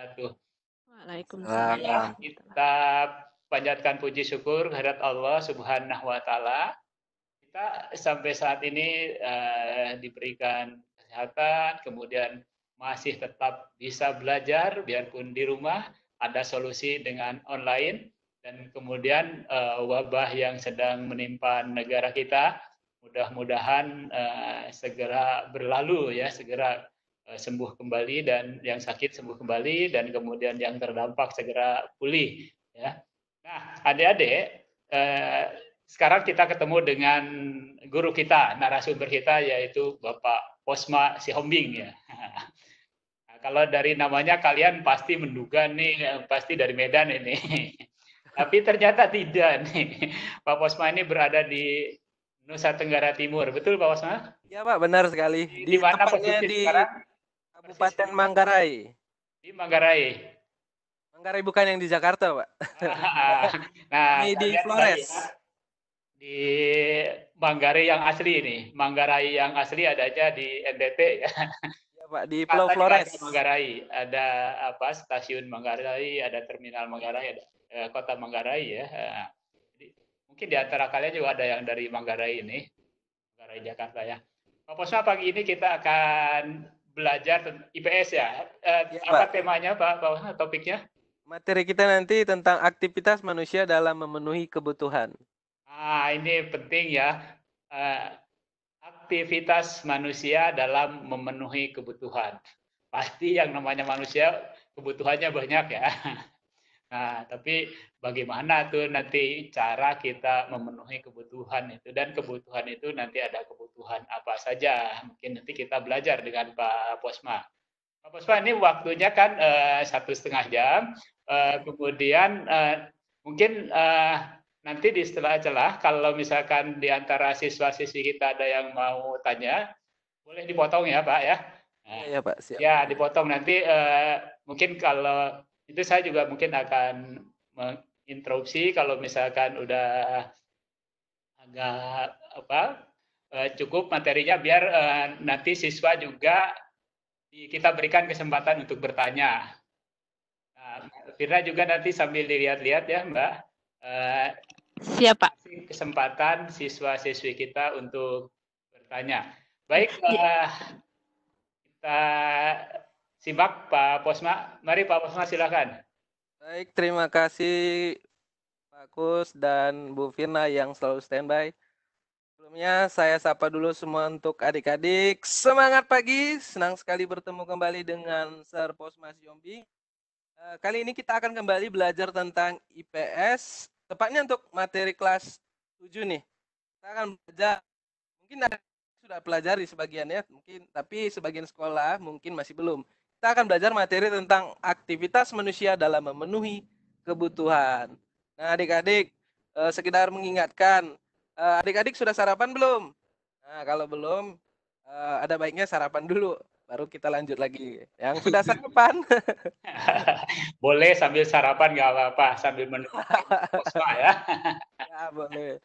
wabarakatuh. Waalaikumsalam. Kita panjatkan puji syukur kehadirat Allah Subhanahu wa taala. Kita sampai saat ini diberikan kesehatan, kemudian masih tetap bisa belajar biarpun di rumah, ada solusi dengan online, dan kemudian wabah yang sedang menimpa negara kita mudah-mudahan segera berlalu ya, segera sembuh kembali, dan yang sakit sembuh kembali, dan kemudian yang terdampak segera pulih ya. Nah, adik-adik, sekarang kita ketemu dengan guru kita, narasumber kita, yaitu Bapak Posma Sihombing ya. Nah, kalau dari namanya kalian pasti menduga nih, pasti dari Medan ini. Tapi ternyata tidak nih. Pak Posma ini berada di Nusa Tenggara Timur, betul Pak Posma? Ya Pak, benar sekali. Di mana posisi di... sekarang? Kabupaten Manggarai. Di Manggarai. Manggarai bukan yang di Jakarta, Pak. Nah, ini di Flores. Ya, di Manggarai yang asli ini. Manggarai yang asli adanya di NTT ya. Ya Pak, di Pulau Flores. Manggarai, ada apa? Stasiun Manggarai, ada terminal Manggarai, ada kota Manggarai ya. Jadi, mungkin di antara kalian juga ada yang dari Manggarai ini. Manggarai Jakarta ya. Pak Posma, pagi ini kita akan belajar IPS ya. Ya apa Pak. Temanya Pak, topiknya? Materi kita nanti tentang aktivitas manusia dalam memenuhi kebutuhan. Ah, ini penting ya. Aktivitas manusia dalam memenuhi kebutuhan. Pasti yang namanya manusia kebutuhannya banyak ya. Nah, tapi bagaimana tuh nanti cara kita memenuhi kebutuhan itu, dan kebutuhan itu nanti ada kebutuhan apa saja. Mungkin nanti kita belajar dengan Pak Posma. Pak Posma, ini waktunya kan 1,5 jam, kemudian mungkin nanti di celah-celah kalau misalkan di antara siswa-siswi kita ada yang mau tanya, boleh dipotong ya Pak ya. Nah, ya Pak, siap. Ya, dipotong nanti mungkin kalau itu saya juga mungkin akan menginterupsi kalau misalkan udah agak apa cukup materinya, biar nanti siswa juga kita berikan kesempatan untuk bertanya. Firna juga nanti sambil dilihat-lihat ya Mbak. Siap Pak. Kesempatan siswa-siswi kita untuk bertanya. Baik, kita simak Pak Posma. Mari Pak Posma, silakan. Baik, terima kasih Pak Kus dan Bu Firna yang selalu standby. Sebelumnya saya sapa dulu semua untuk adik-adik. Semangat pagi, senang sekali bertemu kembali dengan Sir Posma Sihombing. Kali ini kita akan kembali belajar tentang IPS, tepatnya untuk materi kelas 7 nih. Kita akan belajar, mungkin ada sudah pelajari sebagian ya, mungkin, tapi sebagian sekolah mungkin masih belum. Kita akan belajar materi tentang aktivitas manusia dalam memenuhi kebutuhan. Nah, adik-adik, sekedar mengingatkan, adik-adik sudah sarapan belum? Nah, kalau belum, ada baiknya sarapan dulu, baru kita lanjut lagi. Yang sudah sarapan, boleh sambil sarapan, nggak apa-apa, sambil menunggu Posma ya. Ya, boleh.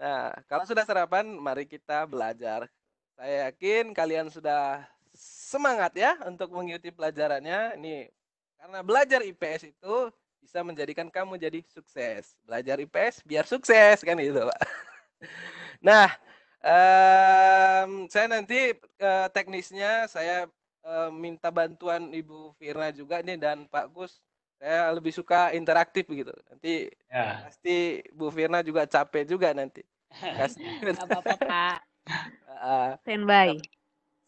Nah, kalau sudah sarapan, mari kita belajar. Saya yakin kalian sudah semangat ya untuk mengikuti pelajarannya ini, karena belajar IPS itu bisa menjadikan kamu jadi sukses. Belajar IPS biar sukses kan gitu Pak. Nah, saya nanti teknisnya saya minta bantuan Ibu Firna juga nih dan Pak Gus. Saya lebih suka interaktif begitu. Nanti ya, pasti Bu Firna juga capek juga nanti. Kasih. Apa-apa Pak. Standby.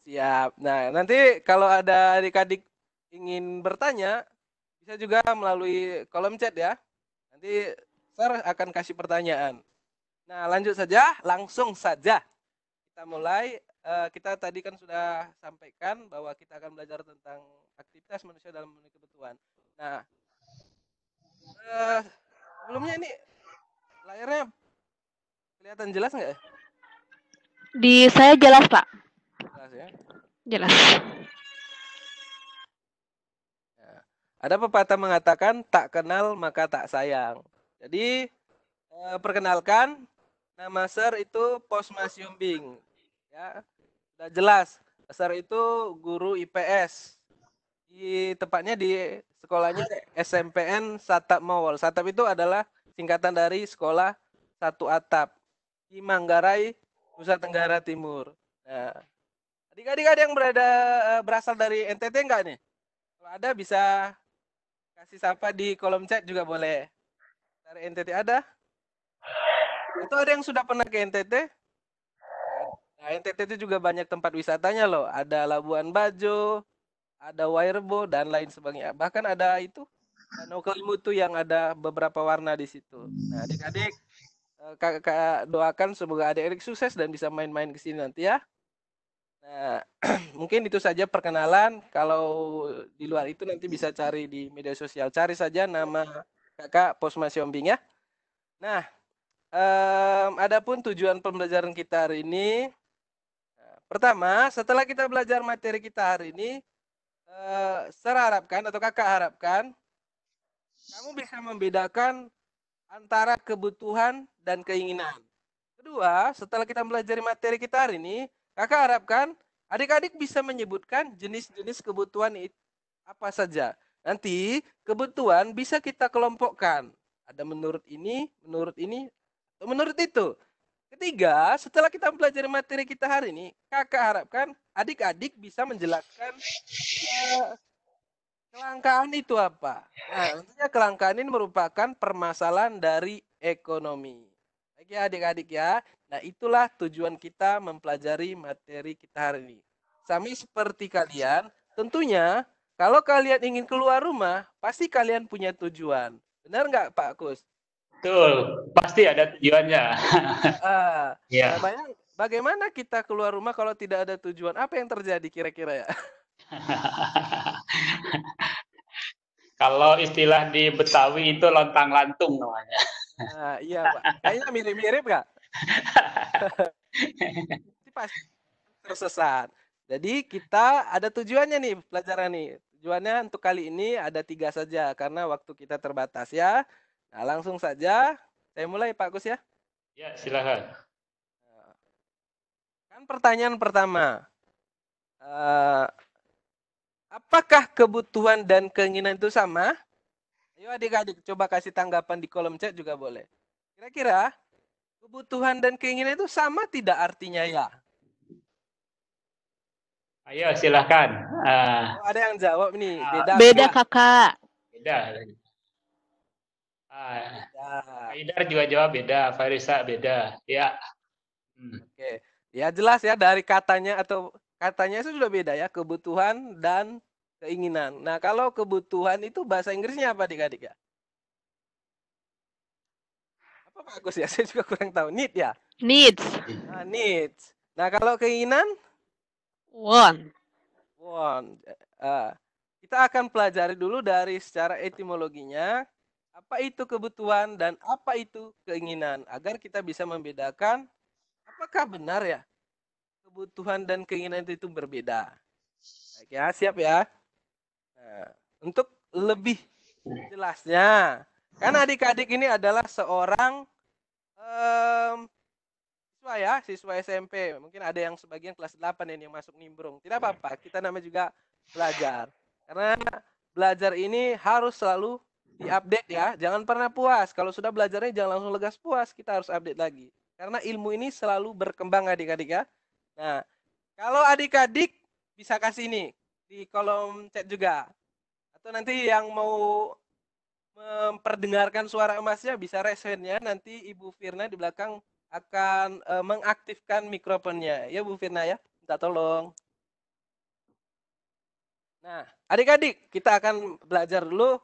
Siap. Nah, nanti kalau ada adik-adik ingin bertanya, bisa juga melalui kolom chat ya. Nanti saya akan kasih pertanyaan. Nah, lanjut saja, langsung saja. Kita mulai. Kita tadi kan sudah sampaikan bahwa kita akan belajar tentang aktivitas manusia dalam memenuhi kebutuhan. Nah, sebelumnya ini layarnya kelihatan jelas nggak? Di saya jelas, Pak. Jelas ya? Jelas. Nah, ada pepatah mengatakan tak kenal maka tak sayang. Jadi perkenalkan, nama Sir itu Posma Sihombing. Ya, sudah jelas. Sir itu guru IPS. Tepatnya di sekolahnya SMPN Satap Mawol. Satap itu adalah singkatan dari Sekolah Satu Atap di Manggarai, Nusa Tenggara Timur. Nah, adik-adik ada yang berasal dari NTT enggak nih? Kalau ada bisa kasih sapa di kolom chat juga boleh. Dari NTT ada? Itu ada yang sudah pernah ke NTT? Nah, NTT itu juga banyak tempat wisatanya loh. Ada Labuan Bajo, ada Wae Rebo dan lain sebagainya. Bahkan ada itu danau Kelimutu yang ada beberapa warna di situ. Nah, adik-adik, kakak doakan semoga adik-adik sukses dan bisa main-main ke sini nanti ya. Nah, mungkin itu saja perkenalan. Kalau di luar itu nanti bisa cari di media sosial. Cari saja nama kakak Posma Sihombing ya. Nah, adapun tujuan pembelajaran kita hari ini. Nah, pertama, setelah kita belajar materi kita hari ini, saya harapkan atau kakak harapkan kamu bisa membedakan antara kebutuhan dan keinginan. Kedua, setelah kita belajar materi kita hari ini, kakak harapkan adik-adik bisa menyebutkan jenis-jenis kebutuhan itu apa saja. Nanti kebutuhan bisa kita kelompokkan. Ada menurut ini, atau menurut itu. Ketiga, setelah kita belajar materi kita hari ini, kakak harapkan adik-adik bisa menjelaskan kelangkaan itu apa. Nah, tentunya kelangkaan ini merupakan permasalahan dari ekonomi. Oke adik-adik ya. Nah, itulah tujuan kita mempelajari materi kita hari ini. Sama seperti kalian, tentunya kalau kalian ingin keluar rumah, pasti kalian punya tujuan. Benar nggak Pak Kus? Betul, pasti ada tujuannya. Yeah. Bagaimana kita keluar rumah kalau tidak ada tujuan? Apa yang terjadi kira-kira ya? Kalau istilah di Betawi itu lontang-lantung namanya. Nah, iya Pak, kayaknya mirip-mirip nggak? Pasti tersesat. Jadi kita ada tujuannya nih pelajaran nih. Tujuannya untuk kali ini ada 3 saja karena waktu kita terbatas ya. Nah, langsung saja saya mulai Pak Kus ya. Ya, silakan. Kan pertanyaan pertama, apakah kebutuhan dan keinginan itu sama? Ayo adik-adik coba kasih tanggapan di kolom chat juga boleh. Kira-kira kebutuhan dan keinginan itu sama tidak artinya ya? Ayo silakan. Ada yang jawab nih. Beda kakak. Beda. Aidar juga jawab beda, Farisa beda, ya. Oke, ya jelas ya dari katanya atau katanya itu sudah beda ya, kebutuhan dan keinginan. Nah, kalau kebutuhan itu bahasa Inggrisnya apa adik-adik ya? Apa Pak Agus ya? Saya juga kurang tahu. Need ya? Needs. Nah, needs. Nah, kalau keinginan? Want. Want. Kita akan pelajari dulu dari secara etimologinya. Apa itu kebutuhan dan apa itu keinginan? Agar kita bisa membedakan apakah benar ya kebutuhan dan keinginan itu berbeda. Oke, siap ya. Nah, untuk lebih jelasnya, karena adik-adik ini adalah seorang siswa ya, siswa SMP. Mungkin ada yang sebagian kelas 8 ini yang masuk nimbrung. Tidak apa-apa, kita namanya juga belajar. Karena belajar ini harus selalu diupdate ya, jangan pernah puas. Kalau sudah belajarnya jangan langsung legas puas, kita harus update lagi. Karena ilmu ini selalu berkembang adik-adik ya. Nah, kalau adik-adik bisa kasih ini di kolom chat juga. Atau nanti yang mau memperdengarkan suara emasnya bisa raise hand-nya. Nanti Ibu Firna di belakang akan mengaktifkan mikrofonnya. Ya Bu Firna ya, minta tolong. Nah, adik-adik kita akan belajar dulu.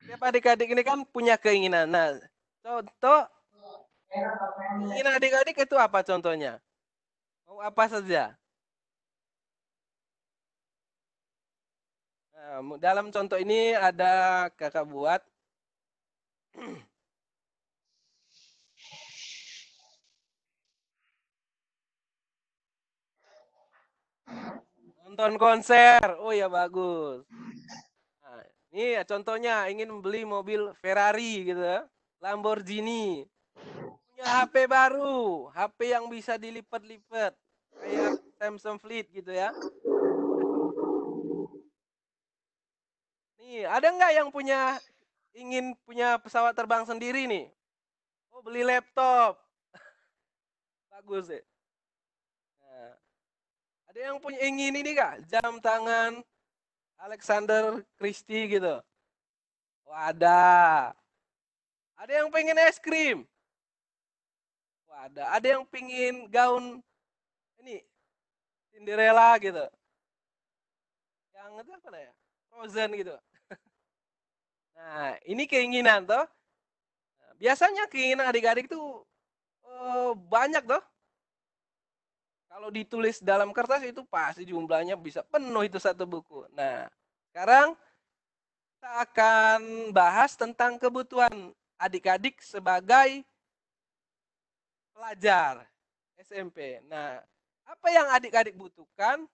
Setiap adik-adik ini kan punya keinginan. Nah, contoh keinginan adik-adik itu apa contohnya? Mau apa saja? Nah, dalam contoh ini ada kakak buat. Nonton konser, oh ya bagus. Nah, ini ya, contohnya ingin membeli mobil Ferrari gitu, Lamborghini. Punya HP baru, HP yang bisa dilipat-lipat, kayak Samsung Fleet gitu ya. Nih, ada nggak yang punya ingin punya pesawat terbang sendiri nih? Oh, beli laptop. Bagus deh. Nah, ada yang punya ingin ini nggak? Jam tangan Alexander Christie gitu. Oh, ada. Ada yang pengen es krim. Oh, ada. Ada yang pengen gaun ini Cinderella gitu. Yang itu apa ya? Frozen gitu. Nah, ini keinginan toh. Nah, biasanya keinginan adik-adik tuh banyak toh. Kalau ditulis dalam kertas itu pasti jumlahnya bisa penuh itu satu buku. Nah, sekarang kita akan bahas tentang kebutuhan adik-adik sebagai pelajar SMP. Nah, apa yang adik-adik butuhkan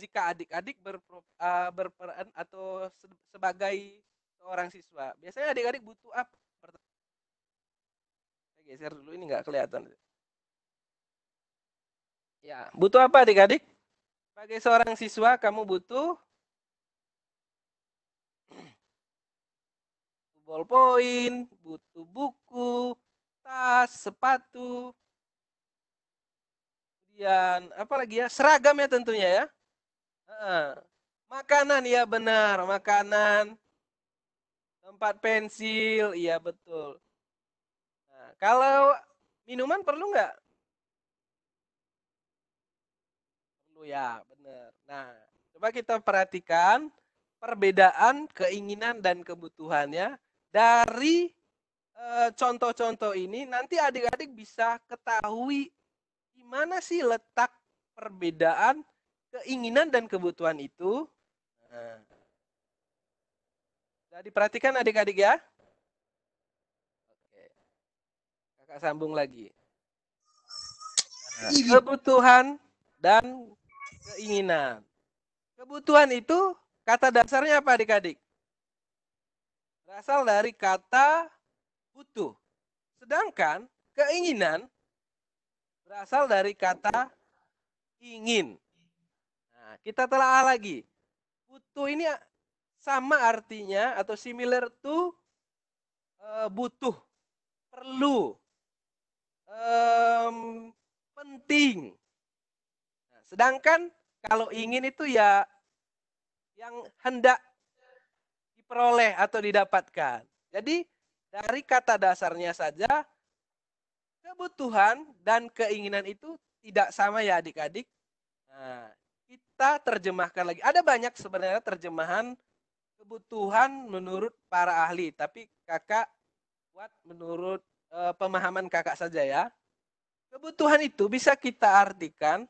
jika adik-adik berperan atau sebagai seorang siswa? Biasanya adik-adik butuh apa? Saya geser dulu, ini nggak kelihatan. Ya, butuh apa adik-adik? Sebagai seorang siswa, kamu butuh ballpoint, butuh buku, tas, sepatu, kemudian apa lagi ya? Seragam ya tentunya ya. Makanan, ya benar, makanan, tempat pensil, iya betul. Nah, kalau minuman perlu nggak? Perlu ya, benar. Nah, coba kita perhatikan perbedaan keinginan dan kebutuhannya dari contoh-contoh ini. Nanti adik-adik bisa ketahui di mana sih letak perbedaan keinginan dan kebutuhan itu. Nah, sudah diperhatikan adik-adik ya? Oke. Kakak sambung lagi. Nah, kebutuhan dan keinginan. Kebutuhan itu kata dasarnya apa adik-adik? Berasal dari kata butuh. Sedangkan keinginan berasal dari kata ingin. Nah, kita telah lagi. Butuh ini sama artinya atau similar to butuh, perlu, penting. Nah, sedangkan kalau ingin itu ya yang hendak diperoleh atau didapatkan. Jadi dari kata dasarnya saja, kebutuhan dan keinginan itu tidak sama ya adik-adik. Nah, kita terjemahkan lagi. Ada banyak sebenarnya terjemahan kebutuhan menurut para ahli. Tapi kakak buat menurut pemahaman kakak saja ya. Kebutuhan itu bisa kita artikan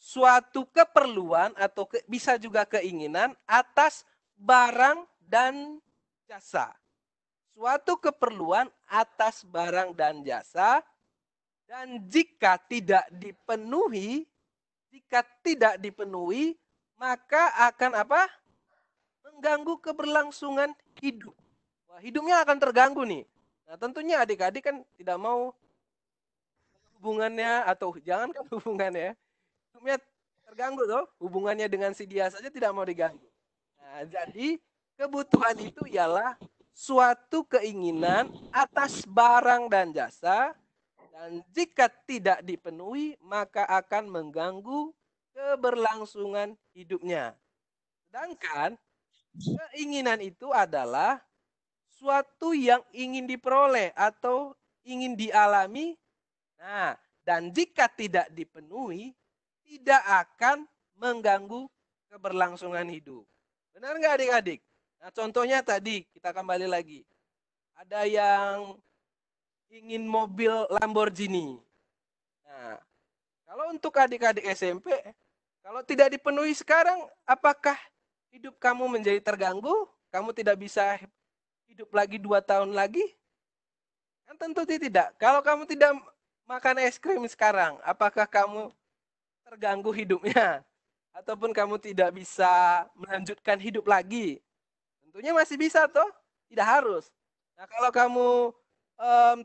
suatu keperluan atau bisa juga keinginan atas barang dan jasa. Suatu keperluan atas barang dan jasa. Dan jika tidak dipenuhi, maka akan apa? Mengganggu keberlangsungan hidup. Wah, hidupnya akan terganggu nih. Nah, tentunya adik-adik kan tidak mau hubungannya atau jangan kan hubungannya, hidupnya terganggu tuh. Hubungannya dengan si dia saja tidak mau diganggu. Nah, jadi kebutuhan itu ialah suatu keinginan atas barang dan jasa. Dan jika tidak dipenuhi, maka akan mengganggu keberlangsungan hidupnya. Sedangkan keinginan itu adalah suatu yang ingin diperoleh atau ingin dialami. Nah, dan jika tidak dipenuhi, tidak akan mengganggu keberlangsungan hidup. Benar nggak adik-adik? Nah, contohnya tadi, kita kembali lagi. Ada yang ingin mobil Lamborghini. Nah, kalau untuk adik-adik SMP, kalau tidak dipenuhi sekarang, apakah hidup kamu menjadi terganggu? Kamu tidak bisa hidup lagi 2 tahun lagi? Kan tentu tidak. Kalau kamu tidak makan es krim sekarang, apakah kamu terganggu hidupnya? Ataupun kamu tidak bisa melanjutkan hidup lagi? Tentunya masih bisa toh, tidak harus. Nah, kalau kamu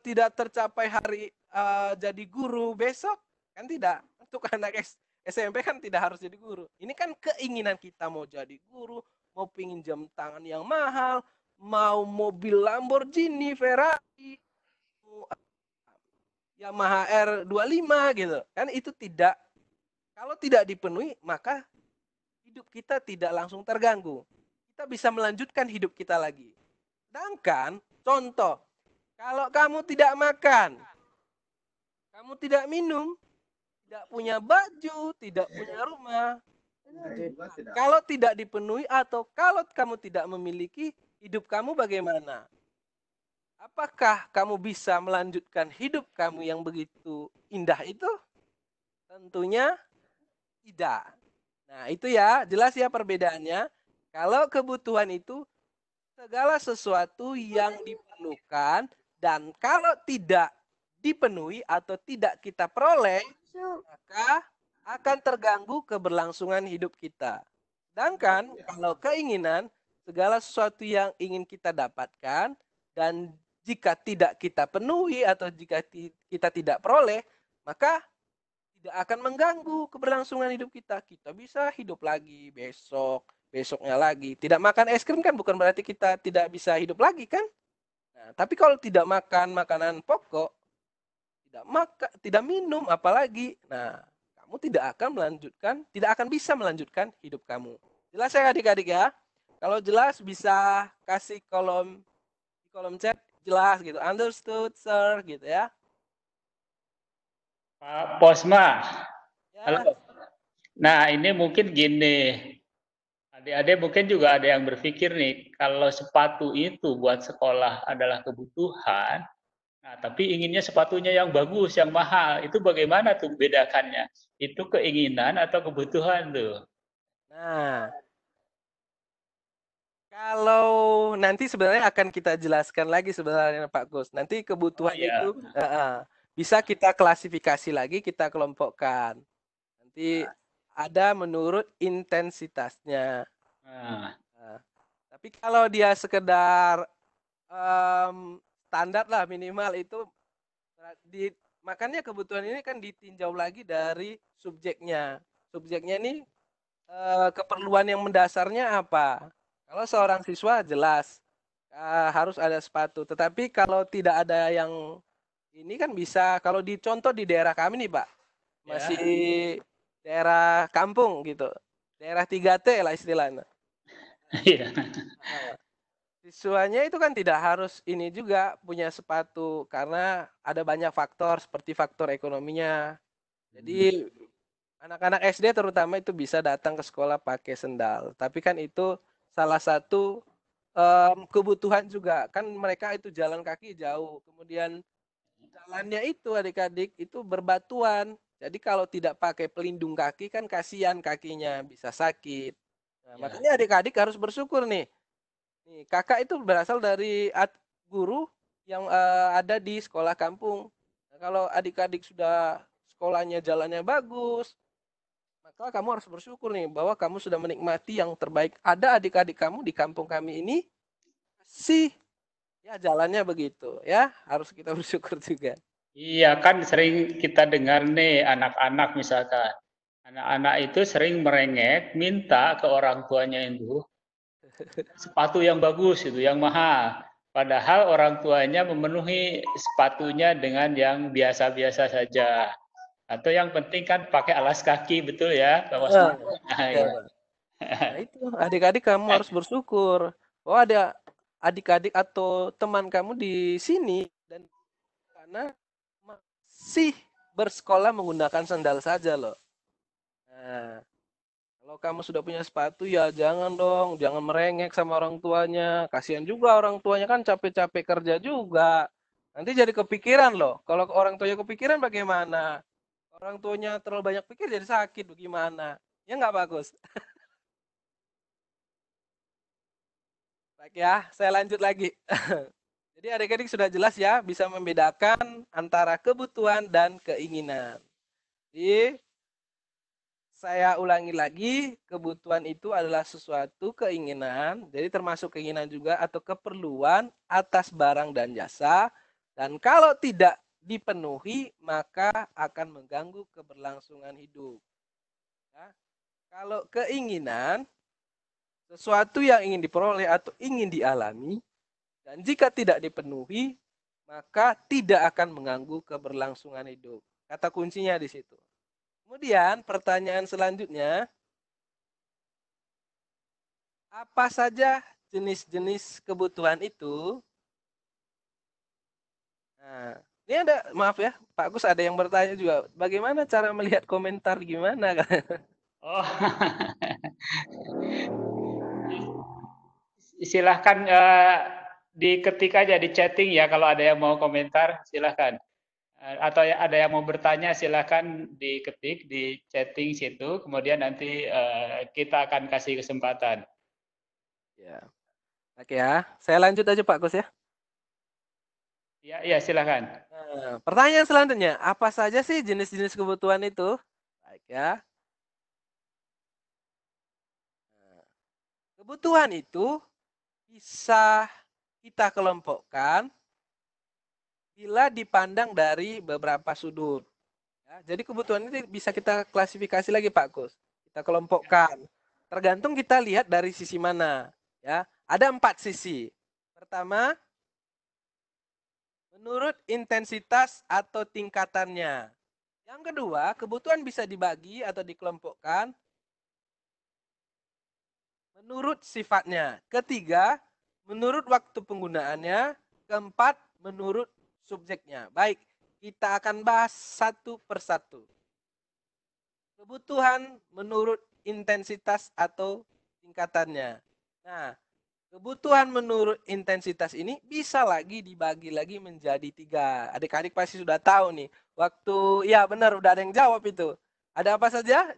tidak tercapai jadi guru besok, kan tidak untuk anak SMP kan tidak harus jadi guru. Ini kan keinginan kita, mau jadi guru, mau pingin jam tangan yang mahal, mau mobil Lamborghini, Ferrari, Yamaha R25 gitu. Kan itu tidak, kalau tidak dipenuhi maka hidup kita tidak langsung terganggu. Kita bisa melanjutkan hidup kita lagi. Sedangkan contoh, kalau kamu tidak makan, kamu tidak minum, tidak punya baju, tidak punya rumah. Kalau tidak dipenuhi atau kalau kamu tidak memiliki, hidup kamu bagaimana? Apakah kamu bisa melanjutkan hidup kamu yang begitu indah itu? Tentunya tidak. Nah, itu ya, jelas ya perbedaannya. Kalau kebutuhan itu segala sesuatu yang diperlukan, dan kalau tidak dipenuhi atau tidak kita peroleh, maka akan terganggu keberlangsungan hidup kita. Sedangkan kalau keinginan, segala sesuatu yang ingin kita dapatkan, dan jika tidak kita penuhi atau jika kita tidak peroleh, maka tidak akan mengganggu keberlangsungan hidup kita. Kita bisa hidup lagi besok, besoknya lagi. Tidak makan es krim kan bukan berarti kita tidak bisa hidup lagi kan? Nah, tapi kalau tidak makan makanan pokok, tidak minum apalagi, nah kamu tidak akan bisa melanjutkan hidup kamu. Jelas ya adik-adik ya? Kalau jelas bisa kasih kolom chat jelas gitu, understood sir gitu ya. Pak Posma, ya. Halo. Nah ini mungkin gini, adik-adik mungkin juga ada yang berpikir nih, kalau sepatu itu buat sekolah adalah kebutuhan. Nah, tapi inginnya sepatunya yang bagus, yang mahal. Itu bagaimana tuh bedakannya? Itu keinginan atau kebutuhan tuh? Nah, kalau nanti sebenarnya akan kita jelaskan lagi sebenarnya Pak Gus. Nanti kebutuhan itu bisa kita klasifikasi lagi, kita kelompokkan. Nanti ada menurut intensitasnya. Nah, tapi kalau dia sekedar standar lah minimal itu makanya kebutuhan ini kan ditinjau lagi dari subjeknya ini keperluan yang mendasarnya apa. Kalau seorang siswa jelas harus ada sepatu, tetapi kalau tidak ada yang ini kan bisa, kalau dicontoh di daerah kami nih Pak, masih daerah kampung gitu, daerah 3T lah istilahnya. Siswanya itu kan tidak harus ini juga punya sepatu, karena ada banyak faktor seperti faktor ekonominya. Jadi anak-anak SD terutama itu bisa datang ke sekolah pakai sendal. Tapi kan itu salah satu kebutuhan juga. Kan mereka itu jalan kaki jauh. Kemudian jalannya itu adik-adik itu berbatuan. Jadi kalau tidak pakai pelindung kaki kan kasihan kakinya, bisa sakit. Nah, makanya adik-adik harus bersyukur nih. Kakak itu berasal dari guru yang ada di sekolah kampung. Nah, kalau adik-adik sudah sekolahnya jalannya bagus, maka kamu harus bersyukur nih bahwa kamu sudah menikmati yang terbaik. Ada adik-adik kamu di kampung kami ini sih ya jalannya begitu ya, harus kita bersyukur juga. Iya kan sering kita dengar nih anak-anak misalkan. Anak-anak itu sering merengek minta ke orang tuanya itu sepatu yang bagus itu, yang mahal. Padahal orang tuanya memenuhi sepatunya dengan yang biasa-biasa saja. Atau yang penting kan pakai alas kaki, betul ya? Nah, itu adik-adik kamu harus bersyukur. Oh ada adik-adik atau teman kamu di sini dan karena masih bersekolah menggunakan sandal saja loh. Nah, kalau kamu sudah punya sepatu ya jangan dong, jangan merengek sama orang tuanya. Kasihan juga orang tuanya kan capek-capek kerja juga. Nanti jadi kepikiran loh. Kalau orang tuanya kepikiran bagaimana? Orang tuanya terlalu banyak pikir jadi sakit bagaimana? Ya nggak bagus. Baik ya, saya lanjut lagi. Jadi adik-adik sudah jelas ya bisa membedakan antara kebutuhan dan keinginan. Jadi saya ulangi lagi, kebutuhan itu adalah sesuatu keinginan, jadi termasuk keinginan juga atau keperluan atas barang dan jasa. Dan kalau tidak dipenuhi maka akan mengganggu keberlangsungan hidup. Nah, kalau keinginan sesuatu yang ingin diperoleh atau ingin dialami, dan jika tidak dipenuhi, maka tidak akan mengganggu keberlangsungan hidup. Kata kuncinya di situ. Kemudian pertanyaan selanjutnya, apa saja jenis-jenis kebutuhan itu? Nah, ini ada, maaf ya, Pak Agus ada yang bertanya juga, bagaimana cara melihat komentar gimana? Oh, silahkan diketik aja di chatting ya, kalau ada yang mau komentar silahkan. Atau ada yang mau bertanya silahkan diketik di chatting situ, kemudian nanti kita akan kasih kesempatan. Ya. Oke ya, saya lanjut aja Pak Gus ya. Ya, silahkan. Nah, pertanyaan selanjutnya, apa saja sih jenis-jenis kebutuhan itu? Baik ya. Nah, kebutuhan itu bisa kita kelompokkan bila dipandang dari beberapa sudut. Ya, jadi kebutuhan itu bisa kita klasifikasi lagi Pak Gus. Kita kelompokkan. Tergantung kita lihat dari sisi mana. Ya, ada 4 sisi. Pertama, menurut intensitas atau tingkatannya. Yang kedua, kebutuhan bisa dibagi atau dikelompokkan menurut sifatnya. Ketiga, menurut waktu penggunaannya. Keempat, menurut subjeknya. Baik, kita akan bahas satu persatu. Kebutuhan menurut intensitas atau tingkatannya. Nah, kebutuhan menurut intensitas ini bisa lagi dibagi lagi menjadi 3. Adik-adik pasti sudah tahu nih. Waktu, ya benar, udah ada yang jawab itu. Ada apa saja?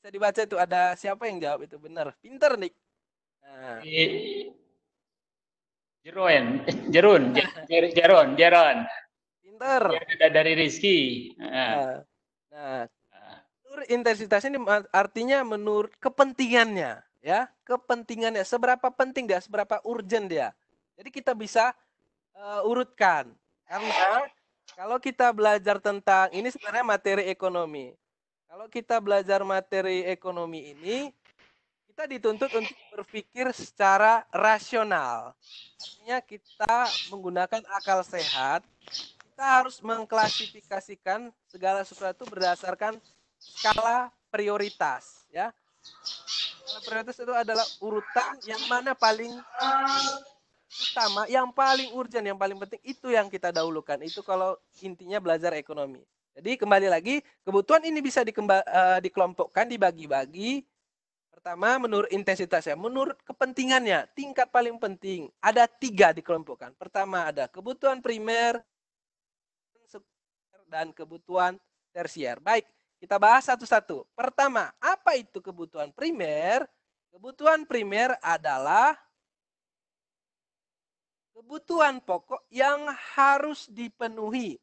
Bisa dibaca itu, ada siapa yang jawab itu? Benar, pinter nih. Nah. Jeron. Pinter. Dari Rizky. Nah, menurut intensitas ini artinya menurut kepentingannya. Ya, kepentingannya, seberapa penting dia, seberapa urgent dia. Jadi kita bisa urutkan. Karena kalau kita belajar tentang, ini sebenarnya materi ekonomi. Kalau kita belajar materi ekonomi ini, kita dituntut untuk berpikir secara rasional. Artinya kita menggunakan akal sehat, kita harus mengklasifikasikan segala sesuatu berdasarkan skala prioritas. Ya. Prioritas itu adalah urutan yang mana paling utama, yang paling urgent, yang paling penting, itu yang kita dahulukan. Itu kalau intinya belajar ekonomi. Jadi kembali lagi, kebutuhan ini bisa dikelompokkan, dibagi-bagi. Pertama, menurut intensitasnya, menurut kepentingannya, tingkat paling penting. Ada 3 dikelompokkan. Pertama ada kebutuhan primer, dan kebutuhan tersier. Baik. Kita bahas satu-satu. Pertama, apa itu kebutuhan primer? Kebutuhan primer adalah kebutuhan pokok yang harus dipenuhi.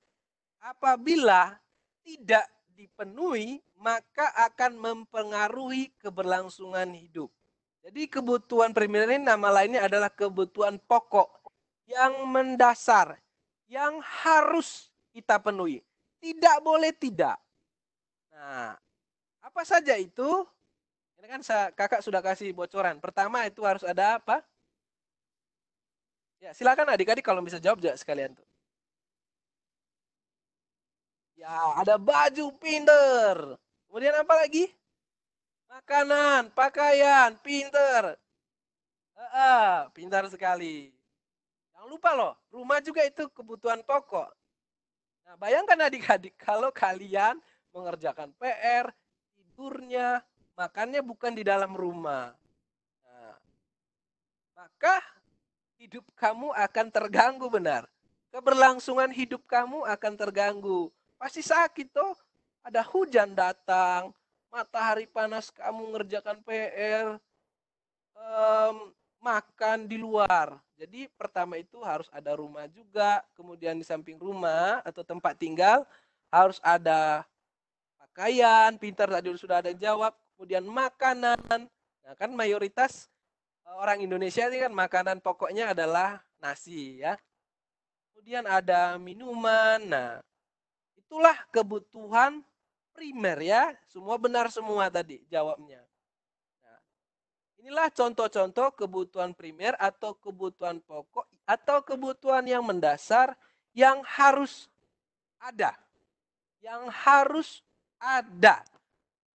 Apabila tidak dipenuhi, maka akan mempengaruhi keberlangsungan hidup. Jadi kebutuhan primer ini nama lainnya adalah kebutuhan pokok yang mendasar, yang harus kita penuhi. Tidak boleh tidak. Nah, apa saja itu? Ini kan kakak sudah kasih bocoran. Pertama itu harus ada apa? Ya, silakan adik-adik kalau bisa jawab juga sekalian tuh. Ya, ada baju pinter. Kemudian apa lagi? Makanan, pakaian, pinter. Pintar sekali. Jangan lupa loh, rumah juga itu kebutuhan pokok. Nah, bayangkan adik-adik kalau kalian mengerjakan PR, tidurnya, makannya bukan di dalam rumah. Nah, maka hidup kamu akan terganggu benar. Keberlangsungan hidup kamu akan terganggu. Pasti sakit toh, ada hujan datang, matahari panas kamu ngerjakan PR, makan di luar. Jadi pertama itu harus ada rumah juga, kemudian di samping rumah atau tempat tinggal harus ada pakaian, pintar tadi sudah ada jawab, kemudian makanan. Nah, kan mayoritas orang Indonesia ini kan makanan pokoknya adalah nasi ya. Kemudian ada minuman. Nah, itulah kebutuhan primer ya. Semua benar semua tadi jawabnya. Nah, inilah contoh-contoh kebutuhan primer atau kebutuhan pokok atau kebutuhan yang mendasar yang harus ada. Yang harus ada.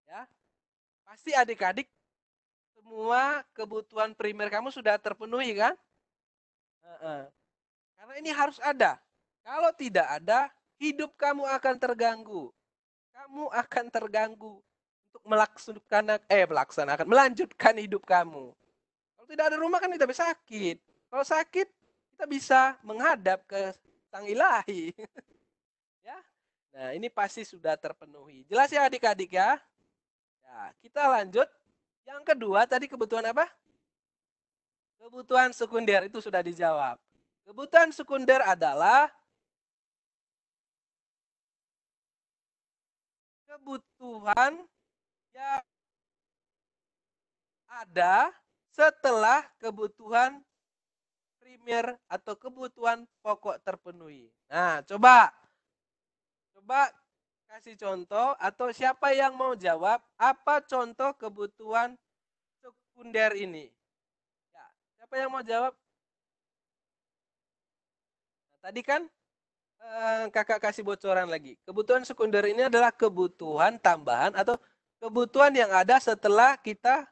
Ya. Pasti adik-adik semua kebutuhan primer kamu sudah terpenuhi kan? Karena ini harus ada. Kalau tidak ada, hidup kamu akan terganggu. Kamu akan terganggu untuk melanjutkan hidup kamu. Kalau tidak ada rumah kan kita bisa sakit. Kalau sakit, kita bisa menghadap ke Sang Ilahi. Ya. Nah, ini pasti sudah terpenuhi. Jelas ya adik-adik ya? Nah, kita lanjut. Yang kedua tadi kebutuhan apa? Kebutuhan sekunder itu sudah dijawab. Kebutuhan sekunder adalah kebutuhan yang ada setelah kebutuhan primer atau kebutuhan pokok terpenuhi. Nah, coba kasih contoh atau siapa yang mau jawab apa contoh kebutuhan sekunder ini? Ya, siapa yang mau jawab? Nah, tadi kan kakak kasih bocoran lagi. Kebutuhan sekunder ini adalah kebutuhan tambahan atau kebutuhan yang ada setelah kita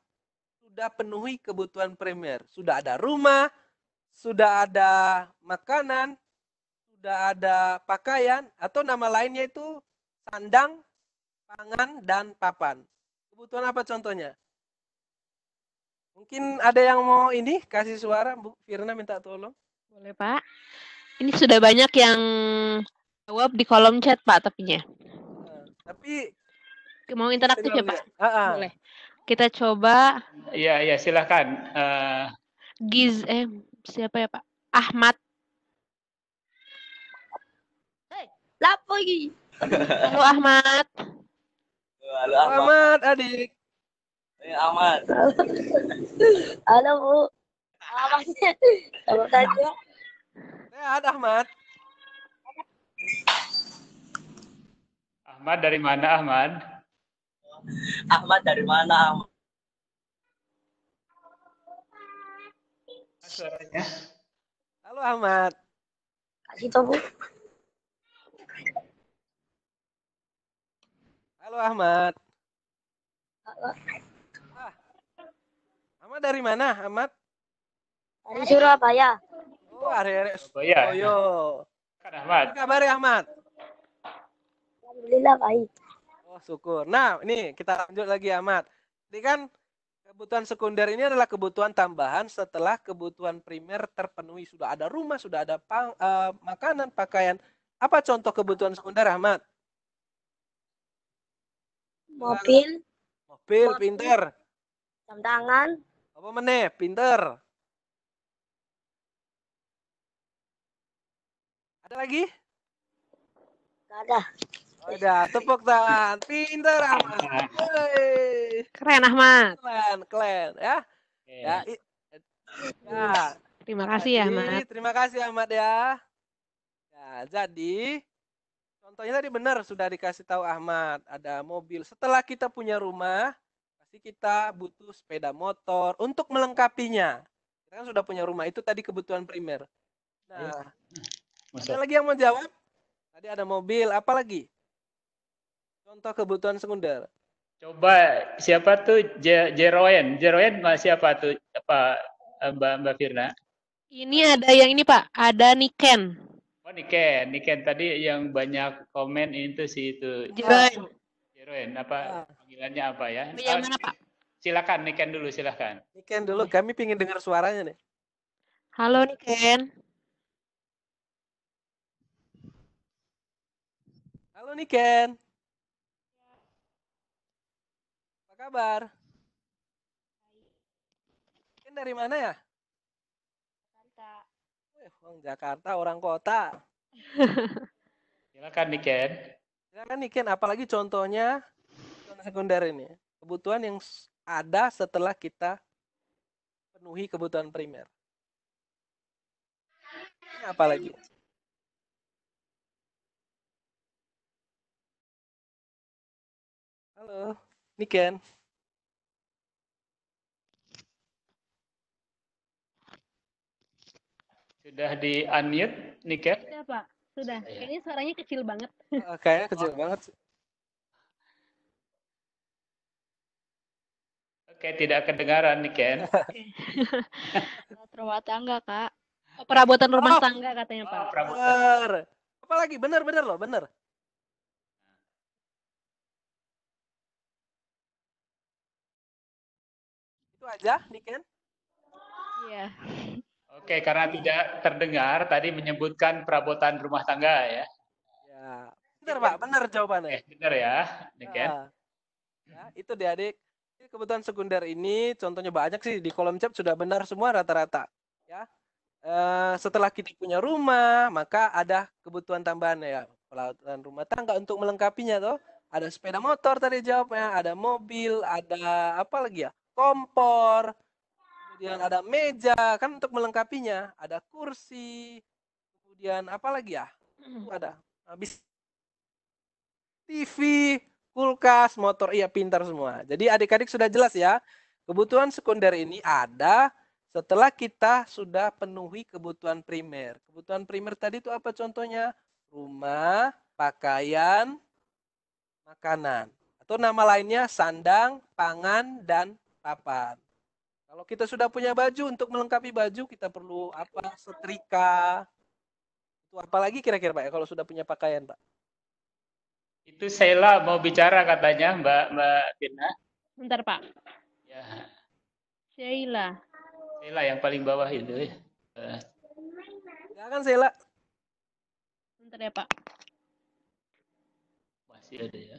sudah penuhi kebutuhan primer. Sudah ada rumah, sudah ada makanan, sudah ada pakaian atau nama lainnya itu sandang, pangan, dan papan. Kebutuhan apa contohnya? Mungkin ada yang mau ini kasih suara, Bu Firna minta tolong. Boleh, Pak. Ini sudah banyak yang jawab di kolom chat, Pak, tapinya. Tapi mau interaktif ya, Pak? Boleh. Kita coba. Iya, iya, silahkan. Siapa ya, Pak? Ahmad. Hei, lapo lagi. Halo Ahmad. Halo Ahmad, adik. Halo Ahmad. Halo Bu. Apanya? Apa saja? Sehat Ahmad. Ahmad dari mana Ahmad? Ahmad dari mana Ahmad? Suaranya. Halo Ahmad. Kasih tahu Bu. Halo Ahmad. Halo. Ah. Ahmad dari mana, Ahmad? Dari Surabaya. Oh, dari Surabaya. Kan Ahmad. Apa kabar Ahmad? Alhamdulillah baik. Oh, syukur. Nah, ini kita lanjut lagi Ahmad. Jadi kan kebutuhan sekunder ini adalah kebutuhan tambahan setelah kebutuhan primer terpenuhi. Sudah ada rumah, sudah ada makanan, pakaian. Apa contoh kebutuhan sekunder Ahmad? Mobil, pinter. Jam tangan. Apa meneh, pinter. Ada lagi? Gak ada. Udah, tepuk tangan. Pinter, Ahmad. Keren, Ahmad. Keren, ya. Ya. Nah, terima kasih ya, Ahmad. Terima kasih, Ahmad, ya. Nah, jadi contohnya tadi benar sudah dikasih tahu Ahmad, ada mobil. Setelah kita punya rumah, pasti kita butuh sepeda motor untuk melengkapinya. Kita kan sudah punya rumah, itu tadi kebutuhan primer. Nah, ada lagi yang mau jawab? Tadi ada mobil, apa lagi? Contoh kebutuhan sekunder. Coba siapa tuh Jeroen? Jeroen siapa tuh? Apa Mbak Firna? Ini ada yang ini Pak, ada Niken. Oh Niken tadi yang banyak komen itu sih itu. Jeroen apa panggilannya apa ya? Oh, mana, Pak? Silakan Niken dulu silakan. Niken dulu kami pingin dengar suaranya nih. Halo Niken. Halo Niken. Apa kabar? Niken dari mana ya? Orang Jakarta, orang kota. Silakan Niken. Silakan Niken, apalagi contohnya sekunder ini. Kebutuhan yang ada setelah kita penuhi kebutuhan primer. Apalagi? Halo, Niken. Sudah di unmute, Niken? Sudah, Pak. Sudah. Ya. Kayaknya suaranya kecil banget. Kayaknya kecil banget. Oke, tidak kedengaran, Niken. Rumah tangga, Kak. Oh, perabotan rumah tangga katanya, Pak. Bener. Apalagi bener loh, bener. Itu aja, Niken. Iya. Oke, karena tidak terdengar, tadi menyebutkan perabotan rumah tangga ya. Ya, benar Pak, benar jawabannya. Benar ya, Niken. Ya, itu deh adik. Kebutuhan sekunder ini contohnya banyak sih, di kolom chat sudah benar semua rata-rata. Ya, setelah kita punya rumah, maka ada kebutuhan tambahan ya, peralatan rumah tangga untuk melengkapinya toh. Ada sepeda motor tadi jawabnya, ada mobil, ada apa lagi ya, kompor. Kemudian ada meja, kan untuk melengkapinya. Ada kursi, kemudian apa lagi ya? Ada. Habis TV, kulkas, motor, iya pintar semua. Jadi adik-adik sudah jelas ya, kebutuhan sekunder ini ada setelah kita sudah penuhi kebutuhan primer. Kebutuhan primer tadi itu apa contohnya? Rumah, pakaian, makanan. Atau nama lainnya sandang, pangan, dan papan. Kalau kita sudah punya baju, untuk melengkapi baju kita perlu apa? Setrika. Itu apalagi kira-kira Pak ya kalau sudah punya pakaian Pak? Itu Sheila mau bicara katanya Mbak Tina. Bentar Pak. Ya. Sheila. Sheila yang paling bawah itu. Ya kan Sheila. Bentar ya Pak. Masih ada ya.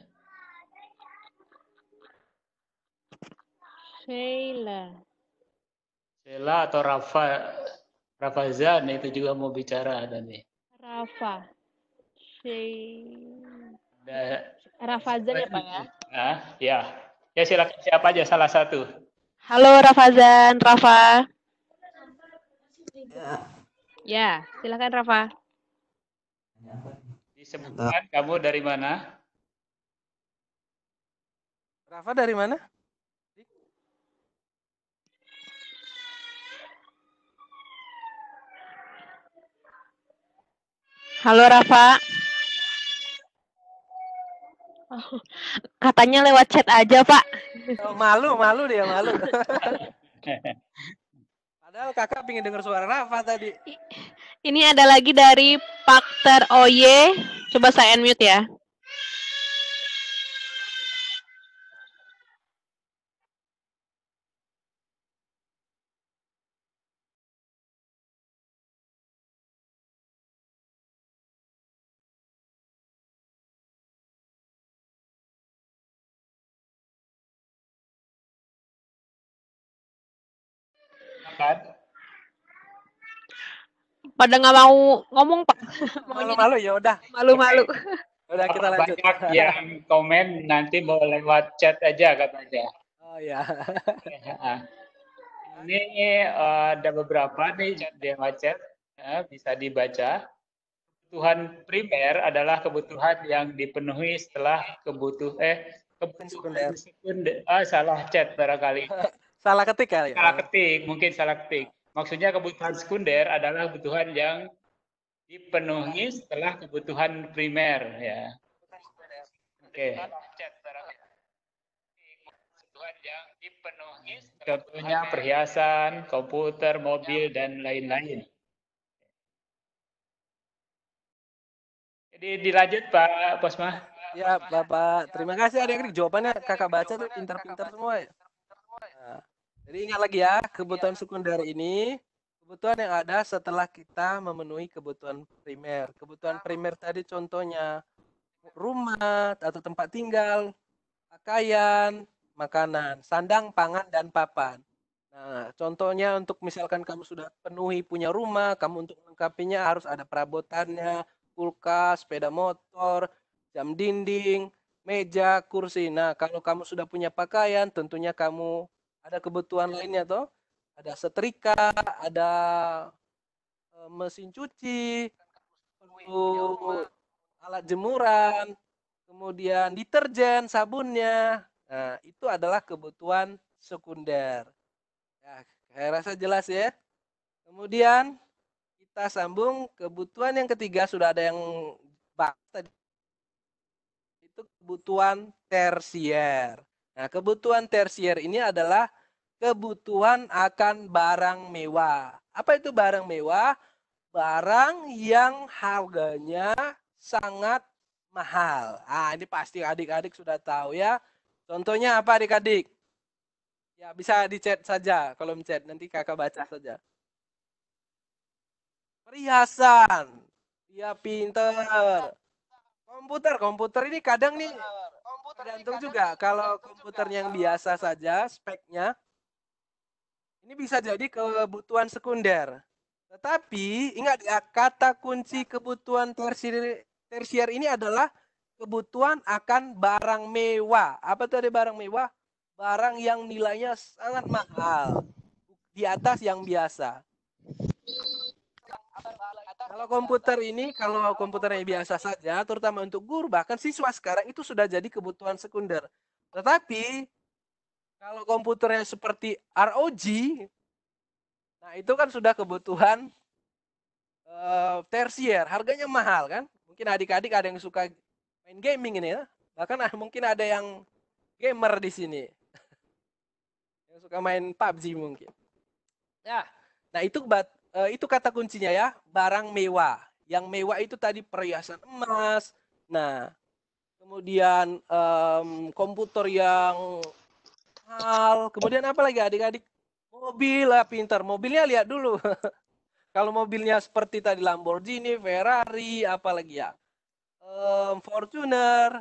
Sheila. Sheila atau Rafa Zan itu juga mau bicara ada nih. Rafa, Rafa Zan ya Pak ya? Ah ya, ya silakan siapa aja salah satu. Halo Rafa Zan, Rafa. Ya, silakan Rafa. Disebutkan kamu dari mana? Rafa dari mana? Halo Rafa. Oh, katanya lewat chat aja Pak. Oh, malu dia malu. Padahal kakak pengen dengar suara Rafa tadi. Ini ada lagi dari Pakter Oye. Coba saya unmute ya. Pada nggak mau ngomong Pak. Malu-malu ya udah. Malu-malu. Udah kita lanjut. Banyak yang komen nanti mau lewat chat aja katanya. Oh ya. Ini ada beberapa nih chat. Bisa dibaca. Kebutuhan primer adalah kebutuhan yang dipenuhi setelah kebutuhan sekunder. Salah chat barangkali. Salah ketik kali ya? Salah ketik, mungkin salah ketik. Maksudnya kebutuhan sekunder adalah kebutuhan yang dipenuhi setelah kebutuhan primer ya. Oke. Kebutuhan yang dipenuhi contohnya perhiasan, komputer, mobil dan lain-lain. Jadi dilanjut Pak Posma. Ya Bapak, terima kasih adik-adik jawabannya kakak baca tuh pintar-pintar semua ya. Nah, jadi ingat lagi ya, kebutuhan sekunder ini kebutuhan yang ada setelah kita memenuhi kebutuhan primer. Kebutuhan primer tadi contohnya rumah atau tempat tinggal, pakaian, makanan, sandang, pangan, dan papan. Nah, contohnya untuk misalkan kamu sudah penuhi punya rumah, kamu untuk melengkapinya harus ada perabotannya, kulkas, sepeda motor, jam dinding, meja, kursi. Nah, kalau kamu sudah punya pakaian, tentunya kamu ada kebutuhan lainnya toh. Ada setrika, ada mesin cuci, alat jemuran, kemudian deterjen, sabunnya. Nah, itu adalah kebutuhan sekunder. Nah, saya rasa jelas ya. Kemudian kita sambung kebutuhan yang ketiga, sudah ada yang bahas tadi. Itu kebutuhan tersier. Nah, kebutuhan tersier ini adalah kebutuhan akan barang mewah. Apa itu barang mewah? Barang yang harganya sangat mahal. Ah, ini pasti adik-adik sudah tahu ya. Contohnya apa adik-adik? Ya, bisa di-chat saja, kolom chat. Nanti kakak baca saja. Perhiasan. Ya, pinter. Komputer. Komputer ini kadang nih tergantung juga. Kalau komputernya yang biasa saja, speknya. Ini bisa jadi kebutuhan sekunder. Tetapi ingat ya, kata kunci kebutuhan tersier ini adalah kebutuhan akan barang mewah. Apa tuh ada barang mewah? Barang yang nilainya sangat mahal, di atas yang biasa. Kalau komputer ini, kalau komputernya biasa saja, terutama untuk guru, bahkan siswa sekarang itu sudah jadi kebutuhan sekunder. Tetapi kalau komputernya seperti ROG, nah, itu kan sudah kebutuhan tersier, harganya mahal kan? Mungkin adik-adik ada yang suka main gaming ini ya. Bahkan mungkin ada yang gamer di sini. Yang suka main PUBG mungkin. Ya. Nah, itu kata kuncinya ya, barang mewah. Yang mewah itu tadi perhiasan emas. Nah, kemudian komputer yang mahal, kemudian apa lagi adik-adik? Mobil lah, pinter. Mobilnya lihat dulu. Kalau mobilnya seperti tadi Lamborghini, Ferrari, apalagi ya, Fortuner,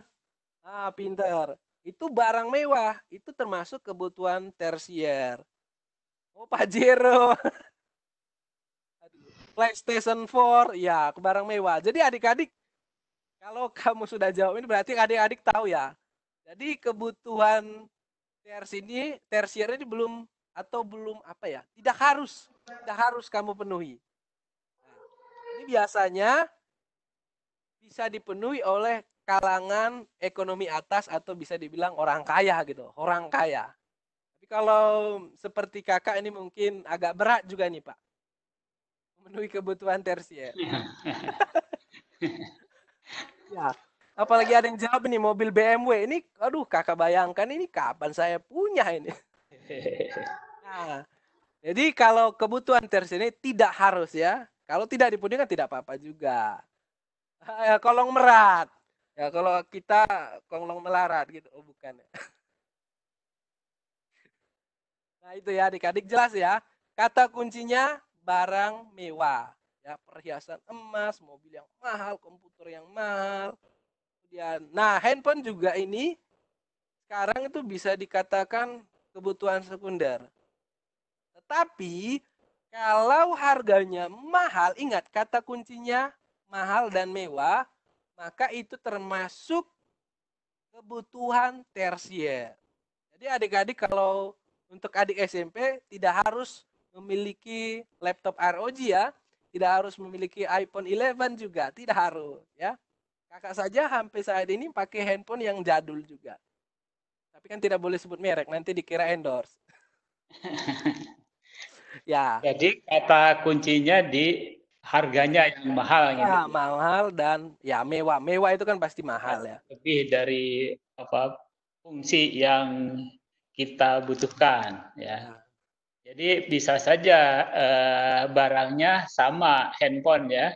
ah pinter. Itu barang mewah, itu termasuk kebutuhan tersier. Oh, Pajero, PlayStation 4, ya barang mewah. Jadi adik-adik, kalau kamu sudah jawab ini berarti adik-adik tahu ya. Jadi kebutuhan tersier ini belum, atau belum apa ya, tidak harus kamu penuhi. Nah, ini biasanya bisa dipenuhi oleh kalangan ekonomi atas atau bisa dibilang orang kaya gitu, orang kaya. Tapi kalau seperti kakak ini mungkin agak berat juga nih Pak, memenuhi kebutuhan tersier. Ya, apalagi ada yang jawab nih mobil BMW ini, aduh kakak bayangkan ini kapan saya punya ini. Nah, jadi kalau kebutuhan tersier ini tidak harus ya. Kalau tidak dipenuhi kan tidak apa-apa juga. Ya, konglomerat. Ya kalau kita konglomerat gitu, oh bukan ya. Nah, itu ya adik-adik jelas ya. Kata kuncinya barang mewah. Ya, perhiasan emas, mobil yang mahal, komputer yang mahal. Kemudian, nah, handphone juga ini sekarang itu bisa dikatakan kebutuhan sekunder. Tetapi kalau harganya mahal, ingat kata kuncinya mahal dan mewah, maka itu termasuk kebutuhan tersier. Jadi adik-adik kalau untuk adik SMP tidak harus memiliki laptop ROG ya, tidak harus memiliki iPhone 11 juga, tidak harus ya. Kakak saja sampai saat ini pakai handphone yang jadul juga. Tapi kan tidak boleh sebut merek, nanti dikira endorse. Ya. Jadi kata kuncinya di harganya yang mahal. Ya, gitu. Mahal dan ya mewah. Mewah itu kan pasti mahal ya. Lebih dari apa fungsi yang kita butuhkan ya. Jadi bisa saja barangnya sama handphone ya,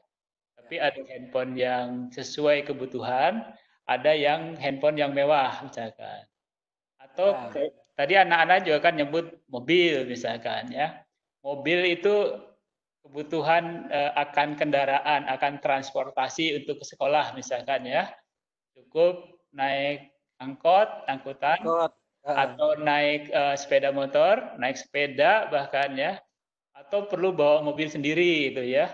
tapi ada handphone yang sesuai kebutuhan, ada yang handphone yang mewah misalkan. Atau ya. Tadi anak-anak juga kan nyebut mobil misalkan ya. Mobil itu kebutuhan akan kendaraan, akan transportasi untuk ke sekolah misalkan ya. Cukup naik angkutan. Atau naik sepeda motor, naik sepeda bahkan ya. Atau perlu bawa mobil sendiri itu ya.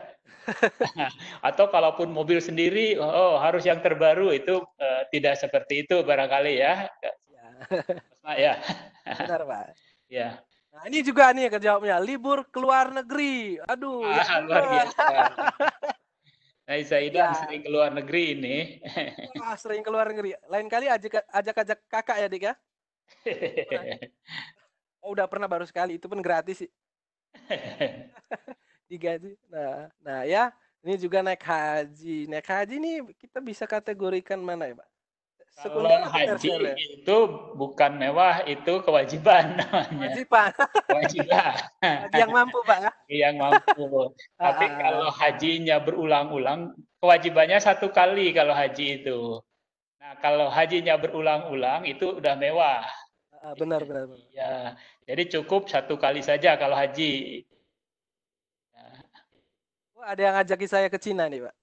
Atau kalaupun mobil sendiri, oh harus yang terbaru itu tidak seperti itu barangkali ya. Nah, ya. Benar, Pak. Ya. Nah, ini juga nih jawabnya libur ke luar negeri. Aduh, luar biasa. Zaidah ya. Sering keluar negeri ini. Wah, sering keluar negeri. Lain kali ajak kakak ya, Dik ya. Oh, udah pernah baru sekali, itu pun gratis sih. Digaji. Nah ya, ini juga naik haji. Naik haji nih kita bisa kategorikan mana ya, Pak? Kalau haji itu bukan mewah, itu kewajiban namanya. Kewajiban. Haji yang mampu, Pak ya? Yang mampu. Tapi kalau hajinya berulang-ulang, kewajibannya satu kali kalau haji itu. Nah, kalau hajinya berulang-ulang itu udah mewah. Benar. Ya, jadi cukup satu kali saja kalau haji. Wah, ada yang ngajaki saya ke Cina nih, Pak.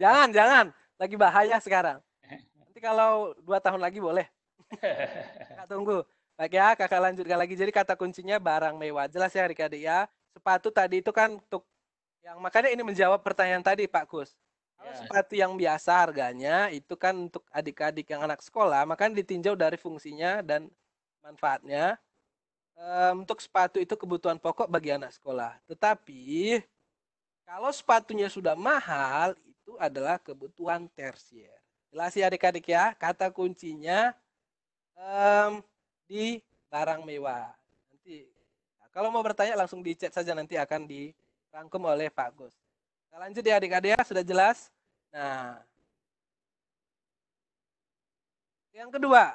Jangan. Lagi bahaya sekarang. Nanti kalau 2 tahun lagi boleh. Kakak tunggu. Baik ya, kakak lanjutkan lagi. Jadi kata kuncinya barang mewah. Jelas ya adik-adik ya. Sepatu tadi itu kan untuk yang, makanya ini menjawab pertanyaan tadi Pak Kus. Kalau sepatu yang biasa harganya itu kan untuk adik-adik yang anak sekolah, makanya ditinjau dari fungsinya dan manfaatnya. Untuk sepatu itu kebutuhan pokok bagi anak sekolah. Tetapi kalau sepatunya sudah mahal, itu adalah kebutuhan tersier. Jelas ya adik-adik ya, kata kuncinya di barang mewah. Nanti nah, kalau mau bertanya langsung di chat saja, nanti akan dirangkum oleh Pak Gus. Kita lanjut ya adik-adik ya, sudah jelas. Nah, yang kedua,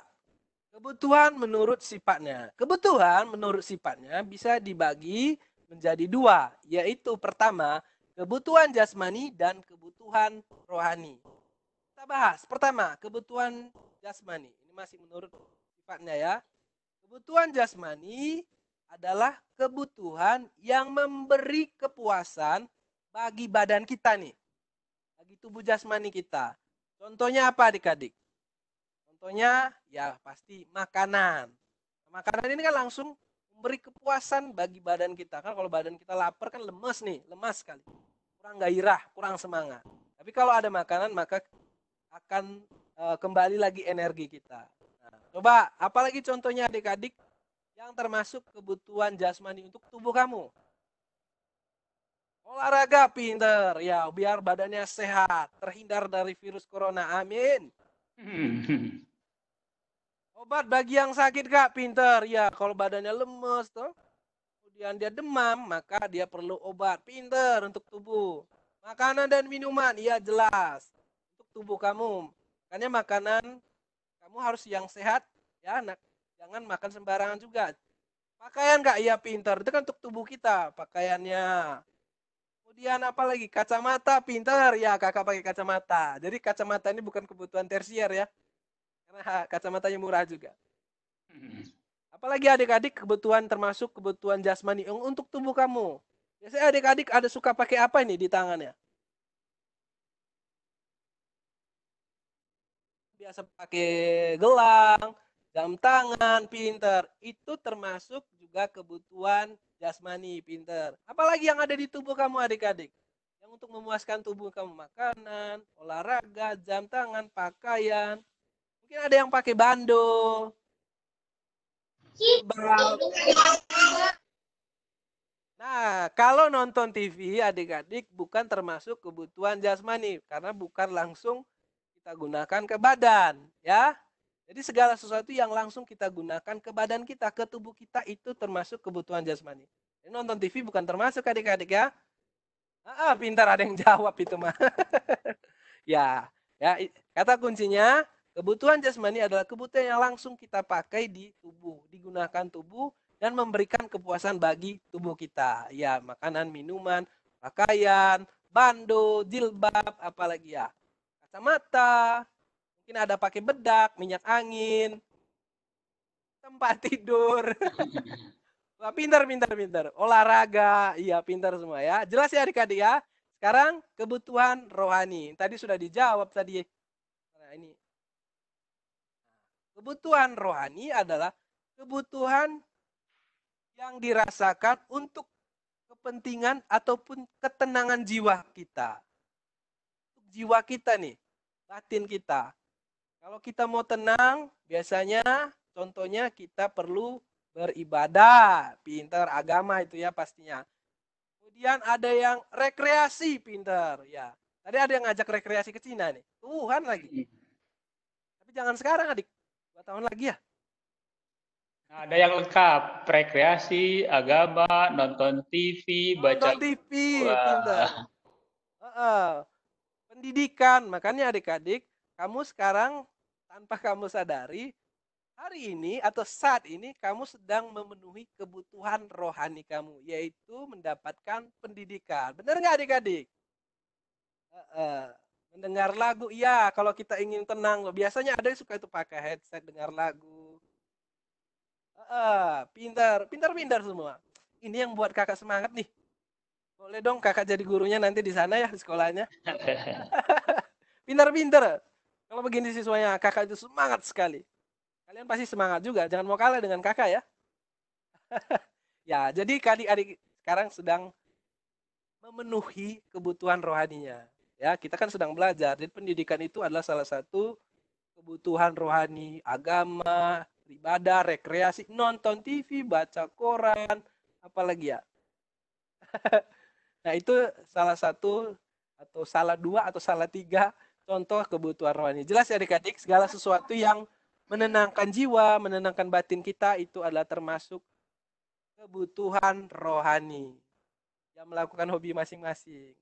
kebutuhan menurut sifatnya. Kebutuhan menurut sifatnya bisa dibagi menjadi dua, yaitu pertama, kebutuhan jasmani dan kebutuhan rohani. Kita bahas pertama, kebutuhan jasmani. Ini masih menurut sifatnya ya. Kebutuhan jasmani adalah kebutuhan yang memberi kepuasan bagi badan kita nih. Bagi tubuh jasmani kita. Contohnya apa adik-adik? Contohnya ya pasti makanan. Makanan ini kan langsung beri kepuasan bagi badan kita. Kan kalau badan kita lapar kan lemes nih, lemas sekali. Kurang gairah, kurang semangat. Tapi kalau ada makanan maka akan kembali lagi energi kita. Nah, coba apalagi contohnya adik-adik yang termasuk kebutuhan jasmani untuk tubuh kamu. Olahraga pinter, ya biar badannya sehat, terhindar dari virus corona. Amin. Obat bagi yang sakit Kak, pinter. Ya, kalau badannya lemes tuh, kemudian dia demam, maka dia perlu obat. Pinter untuk tubuh. Makanan dan minuman, ya jelas. Untuk tubuh kamu. Makanya makanan kamu harus yang sehat, ya anak. Jangan makan sembarangan juga. Pakaian Kak, ya pinter. Itu kan untuk tubuh kita pakaiannya. Kemudian apa lagi? Kacamata, pinter. Ya, Kakak pakai kacamata. Jadi kacamata ini bukan kebutuhan tersier ya. Karena kacamatanya murah juga. Apalagi adik-adik kebutuhan termasuk kebutuhan jasmani untuk tubuh kamu. Biasanya adik-adik ada suka pakai apa ini di tangannya? Biasa pakai gelang, jam tangan, pinter. Itu termasuk juga kebutuhan jasmani, pinter. Apalagi yang ada di tubuh kamu adik-adik? Yang untuk memuaskan tubuh kamu. Makanan, olahraga, jam tangan, pakaian. Mungkin ada yang pakai bando. Nah, kalau nonton TV, adik-adik bukan termasuk kebutuhan jasmani. Karena bukan langsung kita gunakan ke badan. Ya, jadi segala sesuatu yang langsung kita gunakan ke badan kita, ke tubuh kita, itu termasuk kebutuhan jasmani. Jadi nonton TV bukan termasuk adik-adik ya. Pintar ada yang jawab itu mah. ya, kata kuncinya. Kebutuhan jasmani adalah kebutuhan yang langsung kita pakai di tubuh, digunakan tubuh dan memberikan kepuasan bagi tubuh kita. Ya, makanan, minuman, pakaian, bando, jilbab, apalagi ya. Kacamata, mungkin ada pakai bedak, minyak angin, tempat tidur. Wah, pintar. Olahraga, iya pintar semua ya. Jelas ya adik-adik ya. Sekarang kebutuhan rohani. Tadi sudah dijawab tadi. Nah, ini. Kebutuhan rohani adalah kebutuhan yang dirasakan untuk kepentingan ataupun ketenangan jiwa kita. Untuk jiwa kita nih, batin kita. Kalau kita mau tenang, biasanya contohnya kita perlu beribadah, pintar agama itu ya pastinya. Kemudian ada yang rekreasi, pinter ya. Tadi ada yang ngajak rekreasi ke Cina nih. Tuhan lagi. Tapi jangan sekarang, adik. 2 tahun lagi ya. Ada yang lengkap, rekreasi, agama, nonton TV, baca. Nonton TV, pinter. Pendidikan, makanya adik-adik, kamu sekarang tanpa kamu sadari, hari ini atau saat ini kamu sedang memenuhi kebutuhan rohani kamu, yaitu mendapatkan pendidikan. Benar nggak adik-adik? Mendengar lagu, iya kalau kita ingin tenang. Biasanya ada yang suka itu pakai headset, dengar lagu. Pintar semua. Ini yang buat kakak semangat nih. Boleh dong kakak jadi gurunya nanti di sana ya, di sekolahnya. Pintar-pintar. Kalau begini siswanya, kakak itu semangat sekali. Kalian pasti semangat juga, jangan mau kalah dengan kakak ya. Ya, jadi adik-adik sekarang sedang memenuhi kebutuhan rohaninya. Ya, kita kan sedang belajar. Jadi pendidikan itu adalah salah satu kebutuhan rohani, agama, ibadah, rekreasi, nonton TV, baca koran, apalagi ya. Nah, itu salah satu atau salah dua atau salah tiga contoh kebutuhan rohani. Jelas ya adik-adik, segala sesuatu yang menenangkan jiwa, menenangkan batin kita itu adalah termasuk kebutuhan rohani. Yang melakukan hobi masing-masing.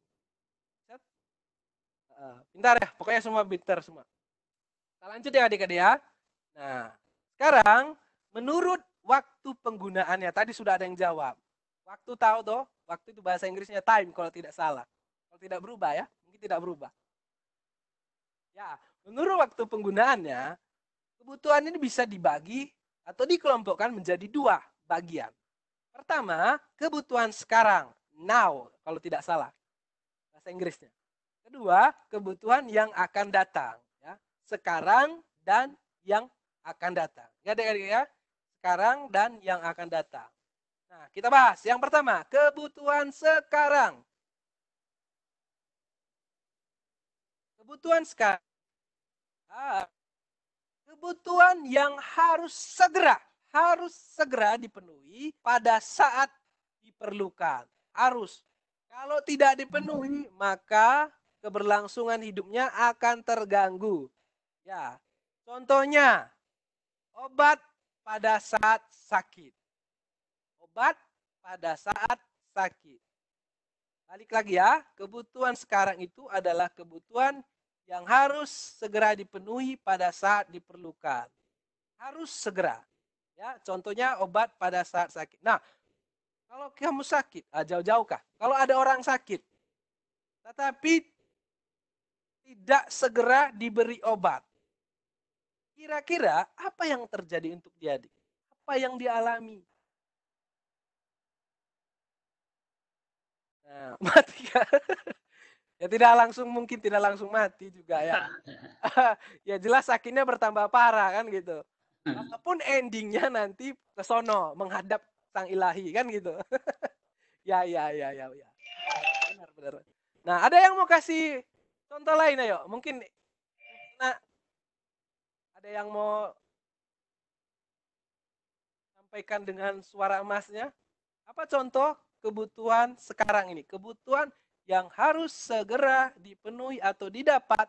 Pintar ya, pokoknya semua pintar semua. Kita lanjut ya adik-adik ya. Nah, sekarang menurut waktu penggunaannya, tadi sudah ada yang jawab. Waktu tahu toh, waktu itu bahasa Inggrisnya time kalau tidak salah. Kalau tidak berubah ya, mungkin tidak berubah. Ya, menurut waktu penggunaannya, kebutuhan ini bisa dibagi atau dikelompokkan menjadi 2 bagian. Pertama, kebutuhan sekarang, now, kalau tidak salah, bahasa Inggrisnya. Kedua, kebutuhan yang akan datang, ya, sekarang dan yang akan datang. Ya, adik-adik ya, sekarang dan yang akan datang. Nah, kita bahas yang pertama, kebutuhan sekarang. Kebutuhan sekarang. Kebutuhan yang harus segera dipenuhi pada saat diperlukan. Harus. Kalau tidak dipenuhi, maka keberlangsungan hidupnya akan terganggu. Ya, contohnya obat pada saat sakit. Obat pada saat sakit. Balik lagi ya, kebutuhan sekarang itu adalah kebutuhan yang harus segera dipenuhi pada saat diperlukan. Harus segera. Ya, contohnya obat pada saat sakit. Nah, kalau kamu sakit, jauh-jauh kah? Kalau ada orang sakit, tetapi tidak segera diberi obat. Kira-kira apa yang terjadi untuk dia? Apa yang dialami? Nah, mati kan? Ya tidak langsung, mungkin tidak langsung mati juga ya. Ya jelas sakitnya bertambah parah kan gitu. Apapun endingnya nanti kesono menghadap sang ilahi kan gitu. Ya. Benar. Nah, ada yang mau kasih contoh lain ayo. Mungkin nah, ada yang mau sampaikan dengan suara emasnya. Apa contoh kebutuhan sekarang ini? Kebutuhan yang harus segera dipenuhi atau didapat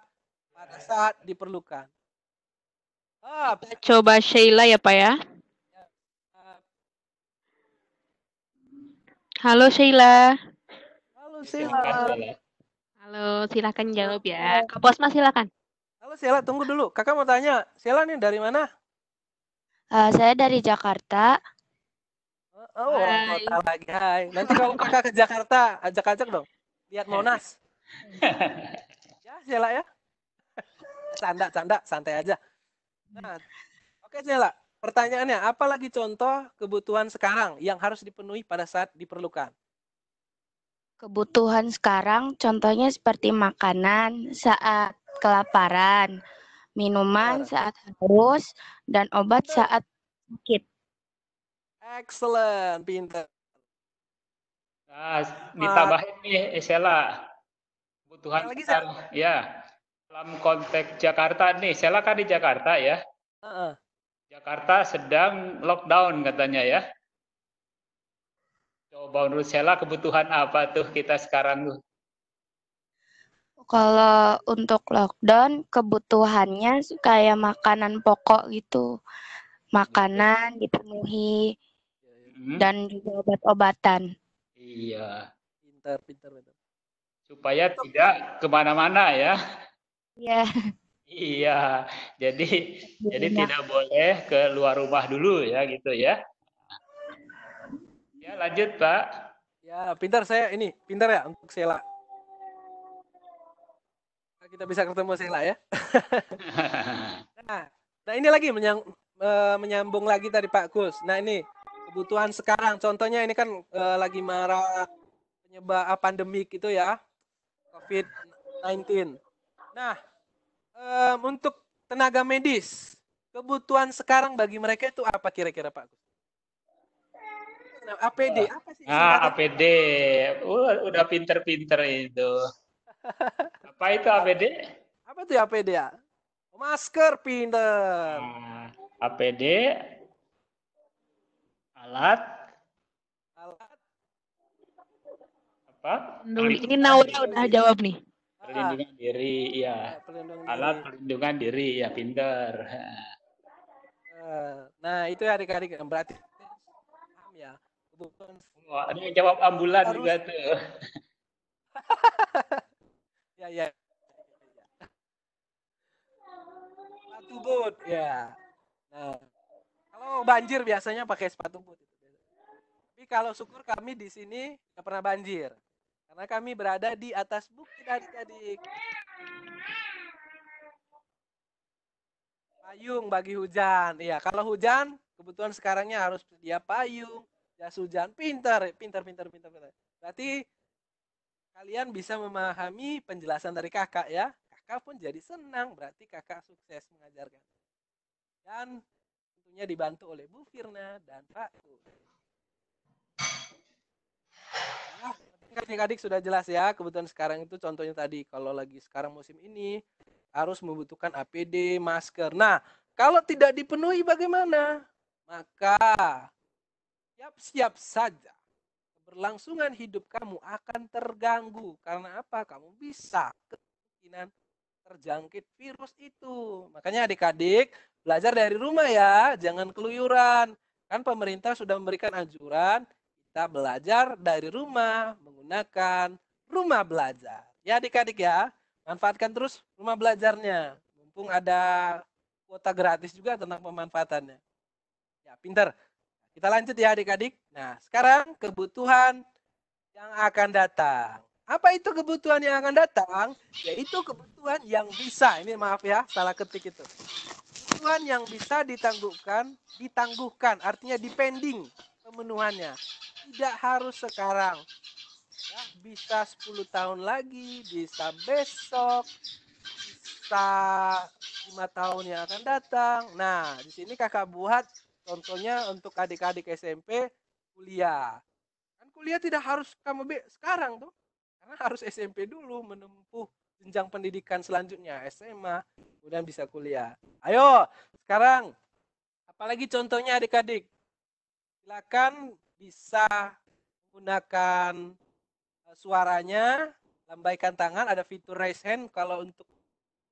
pada saat diperlukan. Coba Sheila ya Pak ya. Halo Sheila. Halo Sheila. Halo, silakan jawab ya. Kak Posma silakan. Halo Sheila, tunggu dulu. Kakak mau tanya, Sheila nih dari mana? Saya dari Jakarta. Oh, orang kota lagi. Hai. Nanti kalau kakak ke Jakarta, ajak-ajak dong. Lihat Monas. Ya, Sheila ya. Canda, santai aja. Nah, oke Sheila, pertanyaannya, apalagi contoh kebutuhan sekarang yang harus dipenuhi pada saat diperlukan? Kebutuhan sekarang contohnya seperti makanan saat kelaparan, minuman saat haus, dan obat saat sakit. Excellent, pintar. Nah, ditambahin nih Sheila, kebutuhan sekarang ya dalam konteks Jakarta nih. Sheila kan di Jakarta ya. Jakarta sedang lockdown katanya ya. Coba menurut Sheila kebutuhan apa tuh kita sekarang tuh? Kalau untuk lockdown kebutuhannya kayak makanan pokok gitu. Makanan dipenuhi dan juga obat-obatan. Iya. Pintar. Supaya tidak kemana-mana ya. Iya. Iya. Jadi tidak boleh keluar rumah dulu ya gitu ya. Ya lanjut Pak. Ya pintar saya ini pintar ya untuk Sheila. Kita bisa ketemu Sheila ya. Nah ini lagi menyambung lagi tadi Pak Kus. Nah ini kebutuhan sekarang. Contohnya ini kan lagi marak penyebab pandemik itu ya, COVID-19. Nah untuk tenaga medis, kebutuhan sekarang bagi mereka itu apa kira-kira Pak Kus? Nah, APD apa sih? APD. Udah pinter-pinter itu. Apa itu APD? Apa tuh APD ya? Masker pinter. Nah, APD alat apa? Ini Naura udah jawab nih. Perlindungan diri, iya. Alat perlindungan diri, ya pinter. Nah, itu adik-adik yang berarti ya. Kebutuhan. Oh, ada yang jawab ambulan juga tuh. Ya. Sepatu boot, ya. Nah, kalau banjir biasanya pakai sepatu boot. Tapi kalau syukur kami di sini nggak pernah banjir, karena kami berada di atas bukit adik-adik. Payung bagi hujan, ya. Kalau hujan, kebutuhan sekarangnya harus dia payung, jas hujan. Pintar. Berarti kalian bisa memahami penjelasan dari kakak ya. Kakak pun jadi senang, berarti kakak sukses mengajarkan. Dan tentunya dibantu oleh Bu Firna dan Pak U. Nah, adik-adik sudah jelas ya, kebutuhan sekarang itu contohnya tadi. Kalau lagi sekarang musim ini harus membutuhkan APD, masker. Nah, kalau tidak dipenuhi bagaimana? Maka siap-siap saja. Berlangsungan hidup kamu akan terganggu. Karena apa? Kamu bisa kemungkinan terjangkit virus itu. Makanya adik-adik belajar dari rumah ya. Jangan keluyuran. Kan pemerintah sudah memberikan anjuran. Kita belajar dari rumah menggunakan rumah belajar. Ya adik-adik ya. Manfaatkan terus rumah belajarnya. Mumpung ada kuota gratis juga tentang pemanfaatannya. Ya pintar. Kita lanjut ya adik-adik. Nah sekarang kebutuhan yang akan datang. Apa itu kebutuhan yang akan datang? Yaitu kebutuhan yang bisa. Ini maaf ya salah ketik itu. Kebutuhan yang bisa ditangguhkan. Artinya depending pemenuhannya. Tidak harus sekarang. Ya, bisa 10 tahun lagi. Bisa besok. Bisa 5 tahun yang akan datang. Nah di sini kakak buat contohnya untuk adik-adik SMP kuliah. Kan kuliah tidak harus kamu sekarang tuh. Karena harus SMP dulu menempuh jenjang pendidikan selanjutnya, SMA, kemudian bisa kuliah. Ayo, sekarang apalagi contohnya adik-adik. Silakan bisa menggunakan suaranya, lambaikan tangan, ada fitur raise hand kalau untuk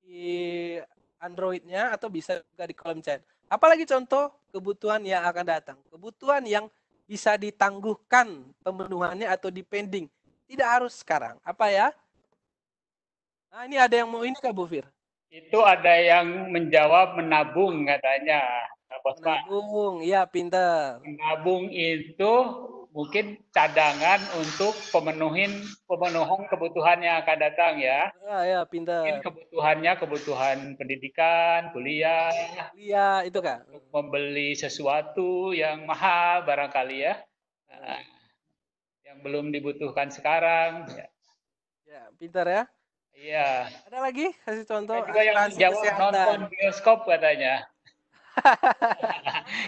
di Android-nya atau bisa juga di kolom chat. Apalagi contoh kebutuhan yang akan datang. Kebutuhan yang bisa ditangguhkan pemenuhannya atau depending. Tidak harus sekarang. Apa ya? Nah ini ada yang mau ini Kak Bu Fir? Itu ada yang menjawab menabung katanya. Menabung, ya pinter. Menabung itu mungkin cadangan untuk pemenuhan kebutuhan yang akan datang ya. Ya pinter. Mungkin kebutuhan pendidikan, kuliah. Iya, itu kan. Membeli sesuatu yang mahal barangkali ya. Yang belum dibutuhkan sekarang. Ya pinter ya. Iya. Ada lagi kasih contoh. Ada juga yang jawab nonton bioskop katanya.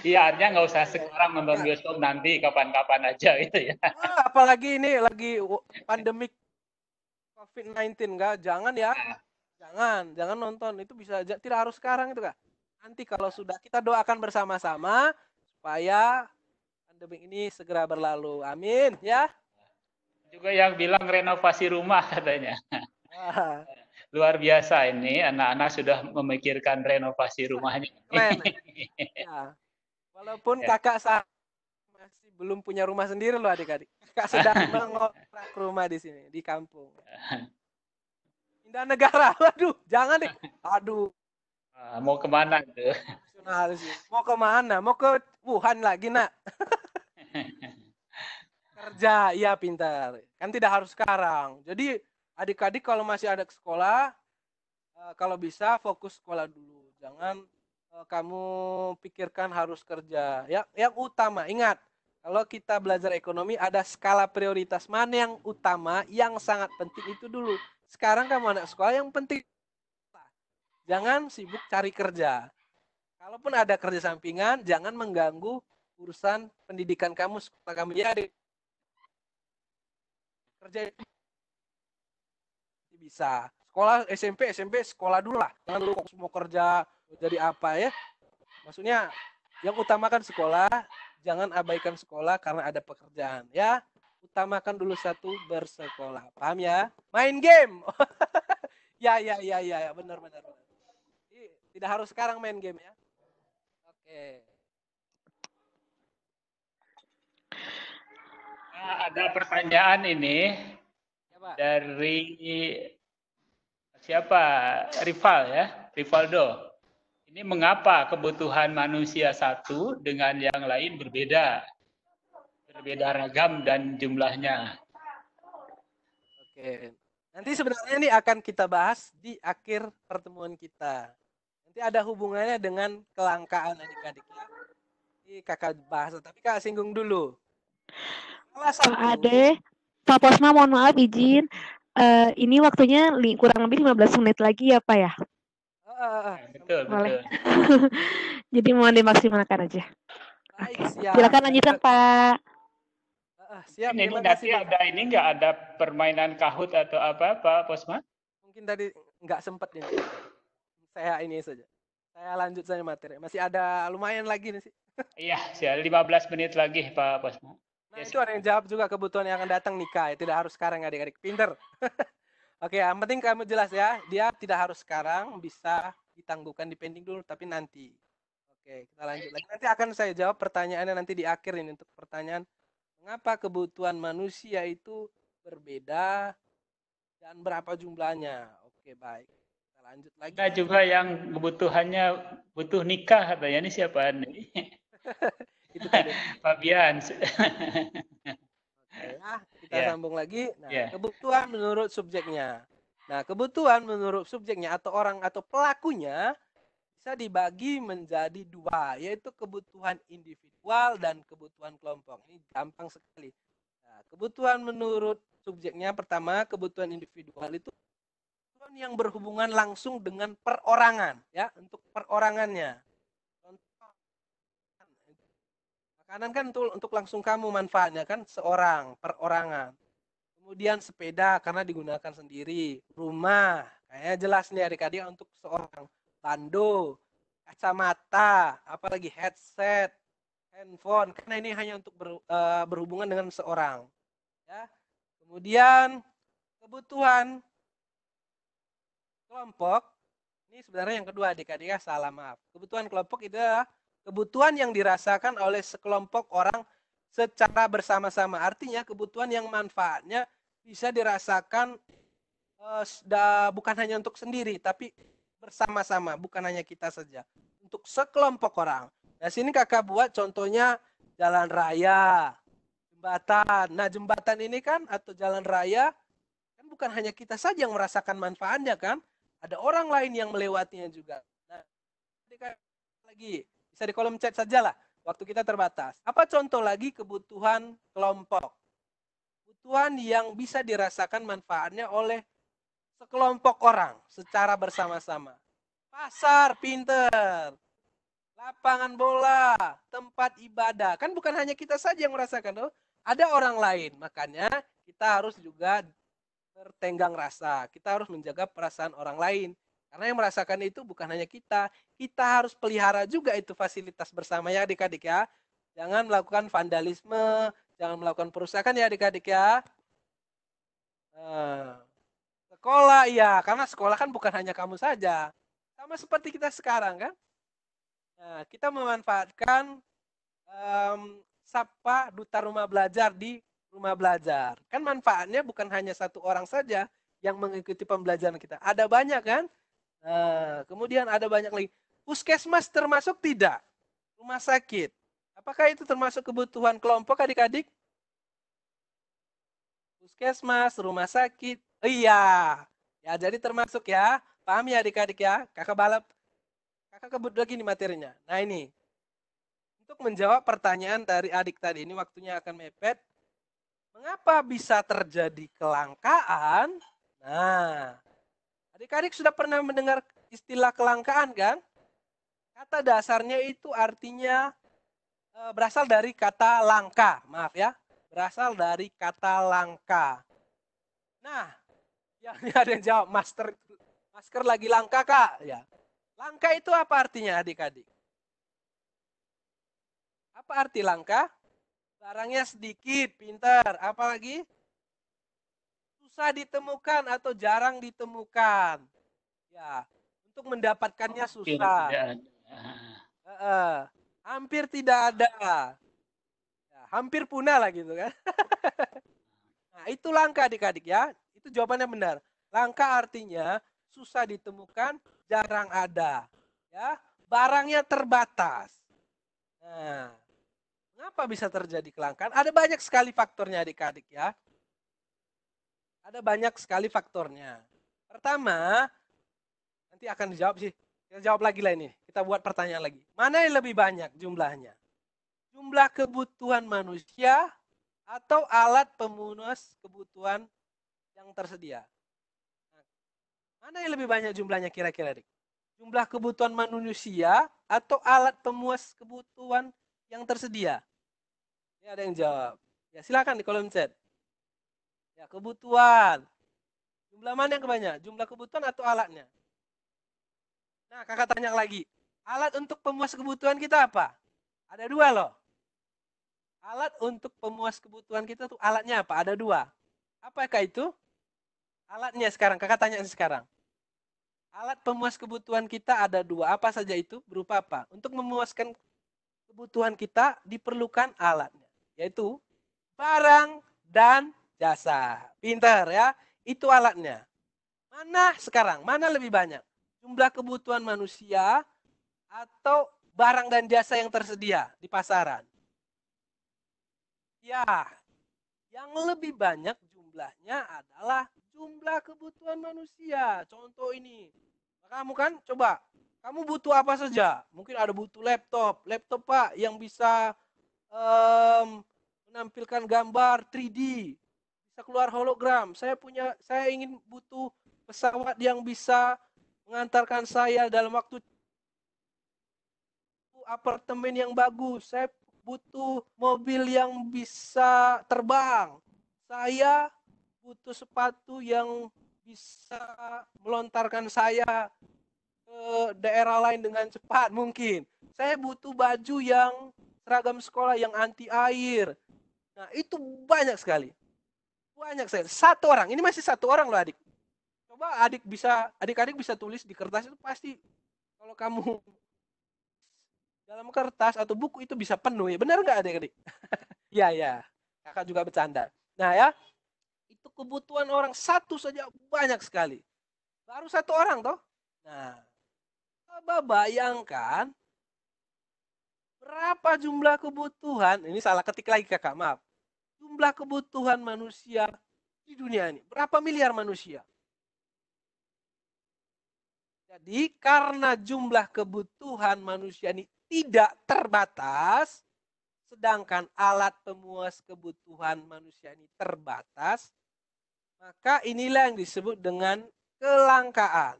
Iya artinya nggak usah sekarang nonton bioskop, nanti kapan-kapan aja gitu ya. Apalagi ini lagi pandemik COVID-19 nggak, jangan ya, jangan nonton itu bisa aja, tidak harus sekarang itu kak. Nanti kalau sudah kita doakan bersama-sama supaya pandemi ini segera berlalu. Amin ya. Juga yang bilang renovasi rumah katanya. Ah. Luar biasa ini, anak-anak sudah memikirkan renovasi rumahnya. Keren. Ya. Walaupun ya, kakak saya masih belum punya rumah sendiri loh adik-adik. Kakak sedang mengontrak rumah di sini, di kampung. Indah Negara, waduh, jangan deh. Aduh. Mau kemana tuh? Mau kemana? Mau ke Wuhan lagi nak. Kerja, iya pintar. Kan tidak harus sekarang. Jadi adik-adik kalau masih ada ke sekolah, kalau bisa fokus sekolah dulu. Jangan kamu pikirkan harus kerja. Yang utama, ingat. Kalau kita belajar ekonomi, ada skala prioritas. Mana yang utama, yang sangat penting itu dulu. Sekarang kamu anak sekolah, yang penting. Jangan sibuk cari kerja. Kalaupun ada kerja sampingan, jangan mengganggu urusan pendidikan kamu, sekolah kamu. Ya, adik. Kerja bisa, sekolah SMP sekolah dulu lah, jangan dulu fokus mau kerja jadi apa ya, maksudnya yang utamakan sekolah, jangan abaikan sekolah karena ada pekerjaan ya, utamakan dulu satu bersekolah, paham ya, main game. ya benar. Tidak harus sekarang main game ya. Oke. Nah, ada pertanyaan ini dari siapa? Rival ya, Rivaldo. Ini mengapa kebutuhan manusia satu dengan yang lain berbeda? Berbeda ragam dan jumlahnya. Oke. Nanti sebenarnya ini akan kita bahas di akhir pertemuan kita. Nanti ada hubungannya dengan kelangkaan adik-adik. Ini kakak bahas, tapi kakak singgung dulu. Ade, Pak Posma, mohon maaf izin, ini waktunya kurang lebih 15 menit lagi ya Pak ya? Betul. Jadi mohon dimaksimalkan aja. Baik, siap. Silakan lanjutkan Pak. Siap. Ini nanti ada ini nggak ada permainan Kahoot atau apa Pak Posma? Mungkin tadi nggak sempat ini. Saya ini saja. Saya lanjut saja materi. Masih ada lumayan lagi nih sih. Iya, 15 menit lagi Pak Posma. Nah, itu ada yang jawab juga kebutuhan yang akan datang nikah. Tidak harus sekarang adik-adik. Pinter. Oke, yang penting kamu jelas ya. Dia tidak harus sekarang, bisa ditangguhkan, dipending dulu, tapi nanti. Oke, kita lanjut lagi. Nanti akan saya jawab pertanyaannya nanti di akhir ini. Untuk pertanyaan, mengapa kebutuhan manusia itu berbeda dan berapa jumlahnya? Oke, baik. Kita lanjut lagi. Ada juga yang kebutuhannya butuh nikah. Katanya ini siapa nih? Itu tadi. Fabian. Oke, nah, kita sambung lagi. Nah, kebutuhan menurut subjeknya. Nah, kebutuhan menurut subjeknya atau orang atau pelakunya bisa dibagi menjadi dua, yaitu kebutuhan individual dan kebutuhan kelompok. Ini gampang sekali. Nah, kebutuhan menurut subjeknya pertama, kebutuhan individual itu kebutuhan yang berhubungan langsung dengan perorangan, ya, untuk perorangannya. Makanan kan untuk langsung kamu manfaatnya kan seorang, perorangan. Kemudian sepeda karena digunakan sendiri. Rumah, kayaknya jelas nih adik-adik untuk seorang. Bando, kacamata, apalagi headset, handphone. Karena ini hanya untuk berhubungan dengan seorang. Ya. Kemudian kebutuhan kelompok. Ini sebenarnya yang kedua adik-adik ya, salah maaf. Kebutuhan kelompok itu adalah kebutuhan yang dirasakan oleh sekelompok orang secara bersama-sama. Artinya kebutuhan yang manfaatnya bisa dirasakan bukan hanya untuk sendiri, tapi bersama-sama, bukan hanya kita saja. Untuk sekelompok orang. Nah, sini kakak buat contohnya jalan raya, jembatan. Nah, jembatan ini kan atau jalan raya, kan bukan hanya kita saja yang merasakan manfaatnya kan. Ada orang lain yang melewatinya juga. Nah, lagi. Bisa di kolom chat sajalah, waktu kita terbatas. Apa contoh lagi kebutuhan kelompok? Kebutuhan yang bisa dirasakan manfaatnya oleh sekelompok orang secara bersama-sama. Pasar, pinter. Lapangan bola, tempat ibadah. Kan bukan hanya kita saja yang merasakan, loh. Ada orang lain. Makanya kita harus juga tertenggang rasa. Kita harus menjaga perasaan orang lain. Karena yang merasakan itu bukan hanya kita harus pelihara juga itu fasilitas bersama ya adik-adik ya. Jangan melakukan vandalisme, jangan melakukan perusakan ya adik-adik ya. Sekolah ya, karena sekolah kan bukan hanya kamu saja. Sama seperti kita sekarang kan. Nah, kita memanfaatkan Sapa Duta Rumah Belajar di Rumah Belajar. Kan manfaatnya bukan hanya satu orang saja yang mengikuti pembelajaran kita. Ada banyak kan? Nah, kemudian ada banyak lagi. Puskesmas termasuk tidak? Rumah sakit. Apakah itu termasuk kebutuhan kelompok adik-adik? Puskesmas, rumah sakit. Iya. Ya, jadi termasuk ya. Paham ya adik-adik ya? Kakak balap. Kakak kebut lagi nih materinya. Nah ini. Untuk menjawab pertanyaan dari adik tadi. Ini waktunya akan mepet. Mengapa bisa terjadi kelangkaan? Nah. Adik-adik sudah pernah mendengar istilah kelangkaan kan? Kata dasarnya itu artinya berasal dari kata langka, maaf ya, berasal dari kata langka. Nah, yang ada yang jawab masker lagi langka kak, ya. Langka itu apa artinya adik-adik? Apa arti langka? Barangnya sedikit, pintar, apalagi susah ditemukan atau jarang ditemukan, ya. Untuk mendapatkannya susah. Hampir tidak ada, ya, hampir punah lah gitu kan. Nah itu langka adik-adik ya, itu jawabannya benar. Langka artinya susah ditemukan, jarang ada, ya, barangnya terbatas. Nah, kenapa bisa terjadi kelangkaan? Ada banyak sekali faktornya adik-adik ya. Ada banyak sekali faktornya. Pertama, nanti akan dijawab sih. Kita jawab lagi lah ini. Kita buat pertanyaan lagi. Mana yang lebih banyak jumlahnya? Jumlah kebutuhan manusia atau alat pemenuh kebutuhan yang tersedia? Nah, mana yang lebih banyak jumlahnya kira-kira, Dik? Jumlah kebutuhan manusia atau alat pemuas kebutuhan yang tersedia? Ini ada yang jawab. Ya, silakan di kolom chat. Ya, kebutuhan. Jumlah mana yang kebanyak? Jumlah kebutuhan atau alatnya? Nah, kakak tanya lagi. Alat untuk pemuas kebutuhan kita apa? Ada dua loh. Alat untuk pemuas kebutuhan kita tuh alatnya apa? Ada dua. Apakah itu? Alatnya sekarang. Kakak tanya sekarang. Alat pemuas kebutuhan kita ada dua. Apa saja itu? Berupa apa? Untuk memuaskan kebutuhan kita diperlukan alatnya. Yaitu barang dan jasa. Pintar ya. Itu alatnya. Mana sekarang? Mana lebih banyak? Jumlah kebutuhan manusia atau barang dan jasa yang tersedia di pasaran. Ya, yang lebih banyak jumlahnya adalah jumlah kebutuhan manusia. Contoh ini, kamu kan coba, kamu butuh apa saja? Mungkin ada butuh laptop, laptop Pak yang bisa menampilkan gambar 3D, bisa keluar hologram. Saya ingin butuh pesawat yang bisa mengantarkan saya dalam waktu, apartemen yang bagus, saya butuh mobil yang bisa terbang, saya butuh sepatu yang bisa melontarkan saya ke daerah lain dengan cepat mungkin, saya butuh baju yang seragam sekolah yang anti air. Nah itu banyak sekali, banyak sekali. Satu orang, ini masih satu orang loh adik. Coba adik bisa, adik-adik bisa tulis di kertas itu pasti, kalau kamu dalam kertas atau buku itu bisa penuh ya, benar nggak adik-adik? Ya ya, kakak juga bercanda. Nah ya, itu kebutuhan orang satu saja banyak sekali, baru satu orang toh. Nah, coba bayangkan berapa jumlah kebutuhan, ini salah ketik lagi kakak maaf, jumlah kebutuhan manusia di dunia ini berapa miliar manusia? Jadi karena jumlah kebutuhan manusia ini tidak terbatas, sedangkan alat pemuas kebutuhan manusia ini terbatas, maka inilah yang disebut dengan kelangkaan.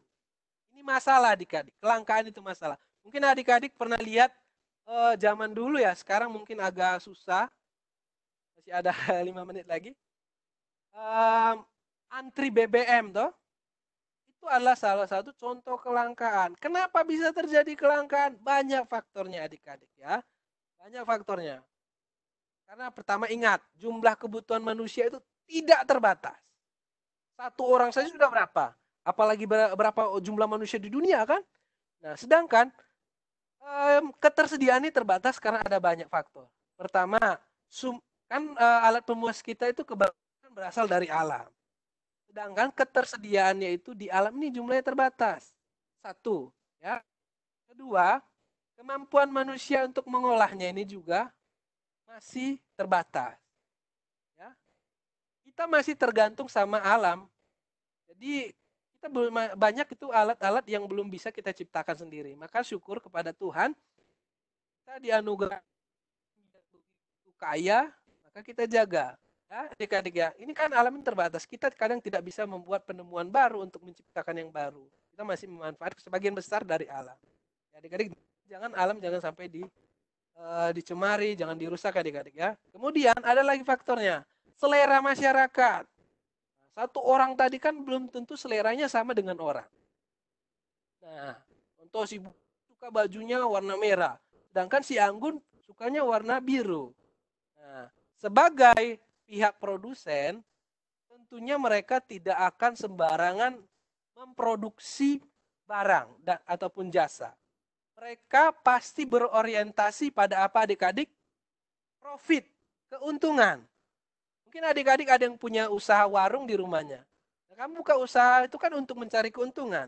Ini masalah adik-adik, kelangkaan itu masalah. Mungkin adik-adik pernah lihat zaman dulu ya, sekarang mungkin agak susah, masih ada 5 menit lagi, antri BBM toh. Itu adalah salah satu contoh kelangkaan. Kenapa bisa terjadi kelangkaan? Banyak faktornya adik-adik ya. Banyak faktornya. Karena pertama ingat, jumlah kebutuhan manusia itu tidak terbatas. Satu orang saja sudah berapa? Apalagi berapa jumlah manusia di dunia kan? Nah, sedangkan ketersediaan ini terbatas karena ada banyak faktor. Pertama, alat pemuas kita itu kebanyakan berasal dari alam. Sedangkan ketersediaannya itu di alam ini jumlahnya terbatas. Satu, ya. Kedua, kemampuan manusia untuk mengolahnya ini juga masih terbatas. Ya. Kita masih tergantung sama alam. Jadi kita banyak itu alat-alat yang belum bisa kita ciptakan sendiri. Maka syukur kepada Tuhan, kita dianugerahi kaya, maka kita jaga. Ya, adik-adik ya, ini kan alam ini terbatas. Kita kadang tidak bisa membuat penemuan baru untuk menciptakan yang baru. Kita masih memanfaatkan sebagian besar dari alam. Ya, adik-adik, jangan alam jangan sampai dicemari, jangan dirusak adik-adik ya. Kemudian ada lagi faktornya, selera masyarakat. Satu orang tadi kan belum tentu seleranya sama dengan orang. Nah, contoh si Bu suka bajunya warna merah, sedangkan si Anggun sukanya warna biru. Nah, sebagai pihak produsen, tentunya mereka tidak akan sembarangan memproduksi barang ataupun jasa. Mereka pasti berorientasi pada apa adik-adik? Profit, keuntungan. Mungkin adik-adik ada yang punya usaha warung di rumahnya. Nah, kamu buka usaha itu kan untuk mencari keuntungan,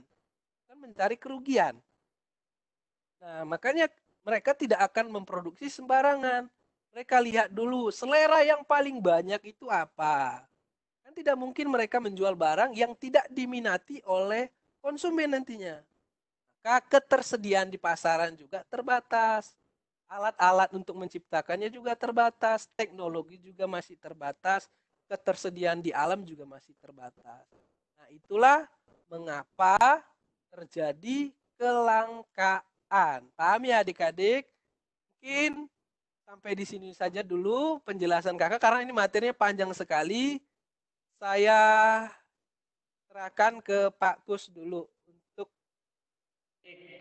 kan mencari kerugian. Nah, makanya mereka tidak akan memproduksi sembarangan. Mereka lihat dulu selera yang paling banyak itu apa. Kan tidak mungkin mereka menjual barang yang tidak diminati oleh konsumen nantinya. Ketersediaan di pasaran juga terbatas, alat-alat untuk menciptakannya juga terbatas, teknologi juga masih terbatas, ketersediaan di alam juga masih terbatas. Nah, itulah mengapa terjadi kelangkaan. Paham ya adik-adik? Mungkin sampai di sini saja dulu penjelasan kakak, karena ini materinya panjang sekali. Saya serahkan ke Pak Kus dulu.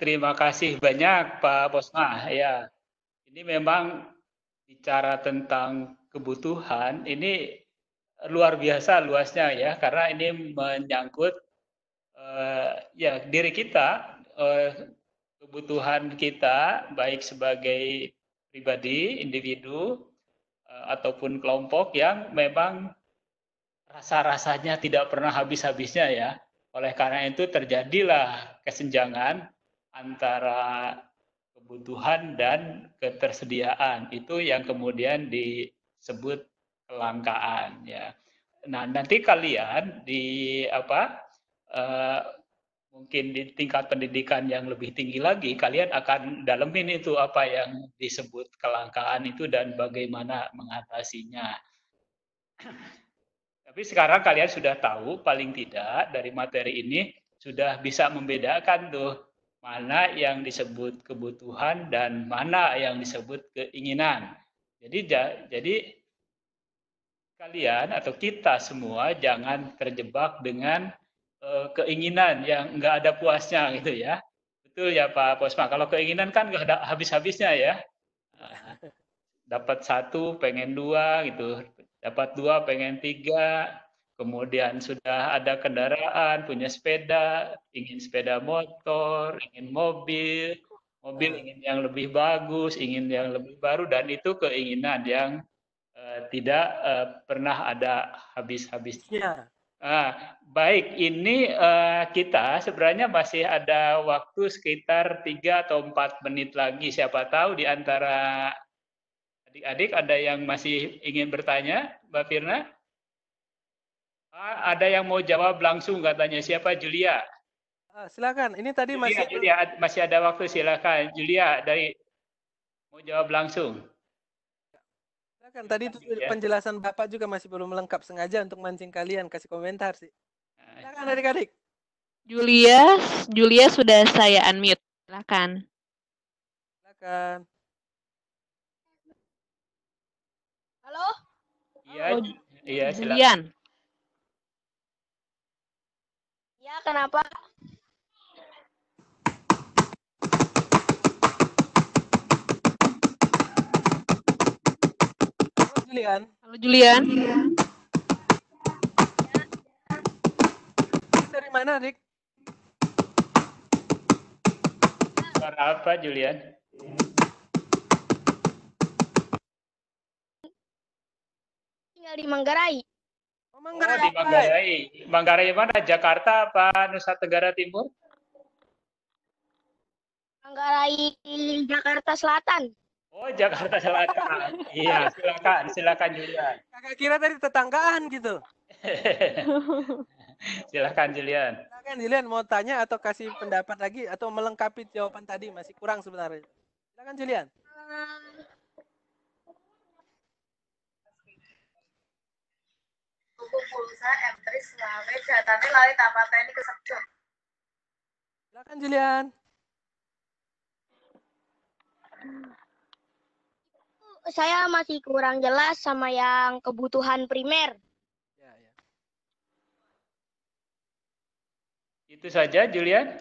Terima kasih banyak Pak Posma. Ya, ini memang bicara tentang kebutuhan ini luar biasa luasnya ya, karena ini menyangkut ya diri kita, kebutuhan kita baik sebagai pribadi, individu ataupun kelompok yang memang rasa-rasanya tidak pernah habis-habisnya ya. Oleh karena itu terjadilah kesenjangan antara kebutuhan dan ketersediaan, itu yang kemudian disebut kelangkaan ya. Nah, nanti kalian di mungkin di tingkat pendidikan yang lebih tinggi lagi, kalian akan dalemin itu apa yang disebut kelangkaan itu dan bagaimana mengatasinya. Tapi sekarang kalian sudah tahu paling tidak dari materi ini sudah bisa membedakan tuh mana yang disebut kebutuhan dan mana yang disebut keinginan. Jadi kalian atau kita semua jangan terjebak dengan keinginan yang nggak ada puasnya gitu ya. Betul ya Pak Posma, kalau keinginan kan nggak ada habis-habisnya ya. Dapat satu pengen dua gitu, dapat dua pengen tiga, kemudian sudah ada kendaraan, punya sepeda, ingin sepeda motor, ingin mobil ingin yang lebih bagus, ingin yang lebih baru, dan itu keinginan yang tidak pernah ada habis-habisnya. Baik, ini kita sebenarnya masih ada waktu sekitar 3 atau 4 menit lagi. Siapa tahu di antara adik-adik ada yang masih ingin bertanya, Mbak Firna? Ada yang mau jawab langsung katanya, siapa? Julia. Silakan. Ini tadi Julia, masih ada waktu, silakan. Julia dari mau jawab langsung. Silakan. Tadi Julia. Penjelasan Bapak juga masih belum lengkap, sengaja untuk mancing kalian kasih komentar sih. Silakan adik-adik. Julia sudah saya unmute. Silakan. Silakan. Halo? Iya, silakan. Julian. Ya, kenapa? Julian. Halo Julian. Dari mana, Dik? Suara apa, Julian? Tinggal di Manggarai. Oh, Manggarai. Oh, di Manggarai. Manggarai mana? Jakarta apa Nusa Tenggara Timur? Manggarai Jakarta Selatan. Oh, Jakarta Selatan. Iya, silakan, silakan Julian. Kakak kira tadi tetanggaan gitu. Silakan Julian. Silakan Julian, mau tanya atau kasih pendapat lagi atau melengkapi jawaban tadi masih kurang sebenarnya. Silakan Julian. Buku pulsa M3 Sename jatannya lari tanpa teknik kesedot. Silakan Julian. Saya masih kurang jelas sama yang kebutuhan primer. Ya, ya. Itu saja, Julian.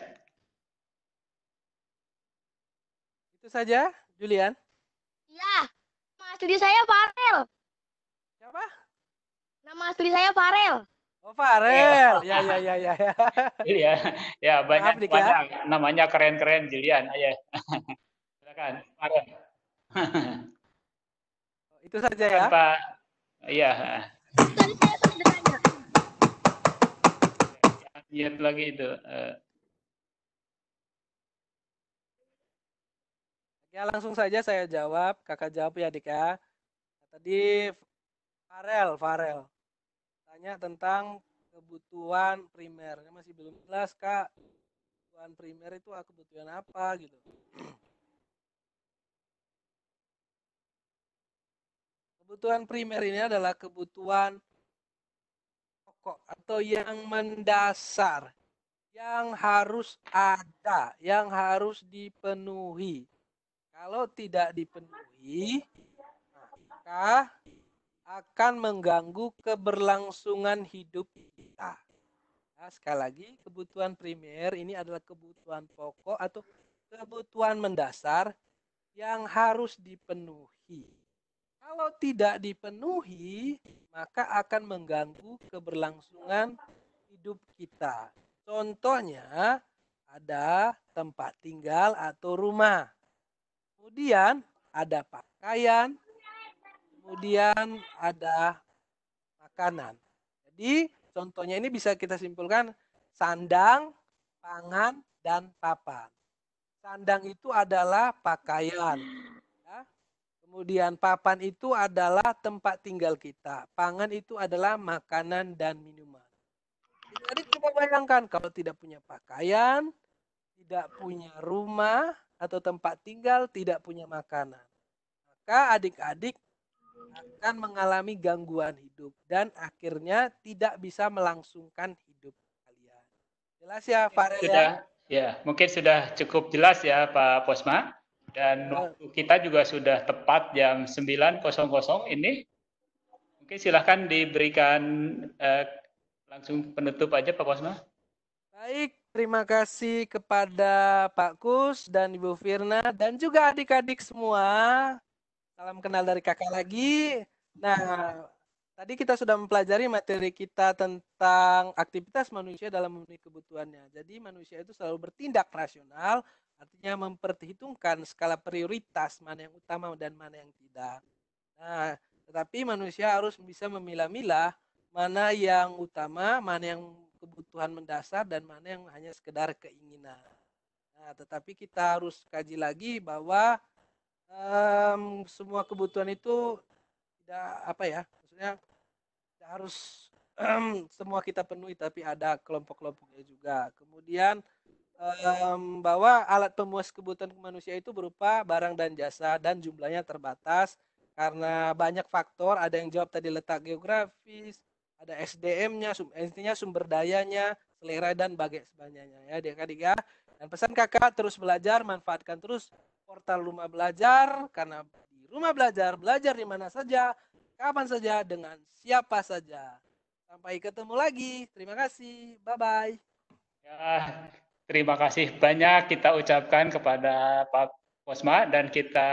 Itu saja, Julian. Iya, nama asli saya Farel. Siapa? Nama asli saya Farel. Oh, Farel. Ya, ya, ya, ya. Iya, ya, banyak, banyak. Namanya keren-keren, Julian. Ayo. Silakan, Farel. Itu saja ya, Pak. Iya. Lihat lagi itu. Ya langsung saja saya jawab, kakak jawab ya Dik ya. Tadi Farel tanya tentang kebutuhan primer. Masih belum jelas Kak. Kebutuhan primer itu kebutuhan apa gitu. Kebutuhan primer ini adalah kebutuhan pokok atau yang mendasar, yang harus ada, yang harus dipenuhi. Kalau tidak dipenuhi, maka akan mengganggu keberlangsungan hidup kita. Nah, sekali lagi, kebutuhan primer ini adalah kebutuhan pokok atau kebutuhan mendasar yang harus dipenuhi. Kalau tidak dipenuhi, maka akan mengganggu keberlangsungan hidup kita. Contohnya, ada tempat tinggal atau rumah. Kemudian ada pakaian, kemudian ada makanan. Jadi, contohnya ini bisa kita simpulkan sandang, pangan, dan papan. Sandang itu adalah pakaian. Kemudian papan itu adalah tempat tinggal kita. Pangan itu adalah makanan dan minuman. Jadi coba bayangkan kalau tidak punya pakaian, tidak punya rumah atau tempat tinggal, tidak punya makanan. Maka adik-adik akan mengalami gangguan hidup dan akhirnya tidak bisa melangsungkan hidup kalian. Jelas ya, Farel? Sudah, ya, mungkin sudah cukup jelas ya Pak Posma. Dan kita juga sudah tepat jam 9.00 ini. Mungkin silahkan diberikan langsung penutup aja Pak Posma. Baik, terima kasih kepada Pak Kus dan Ibu Firna dan juga adik-adik semua. Salam kenal dari kakak lagi. Nah, tadi kita sudah mempelajari materi kita tentang aktivitas manusia dalam memenuhi kebutuhannya. Jadi manusia itu selalu bertindak rasional. Artinya memperhitungkan skala prioritas mana yang utama dan mana yang tidak. Nah, tetapi manusia harus bisa memilah-milah mana yang utama, mana yang kebutuhan mendasar, dan mana yang hanya sekedar keinginan. Nah, tetapi kita harus kaji lagi bahwa semua kebutuhan itu tidak apa ya, maksudnya tidak harus semua kita penuhi, tapi ada kelompok-kelompoknya juga. Kemudian bahwa alat pemuas kebutuhan manusia itu berupa barang dan jasa dan jumlahnya terbatas karena banyak faktor, ada yang jawab tadi letak geografis, ada SDM-nya, intinya sumber dayanya, selera dan bagai sebagainya ya adik-adik ya. Dan pesan kakak terus belajar, manfaatkan terus portal Rumah Belajar karena di Rumah Belajar belajar di mana saja, kapan saja, dengan siapa saja. Sampai ketemu lagi. Terima kasih. Bye-bye. Ya. Terima kasih banyak kita ucapkan kepada Pak Posma, dan kita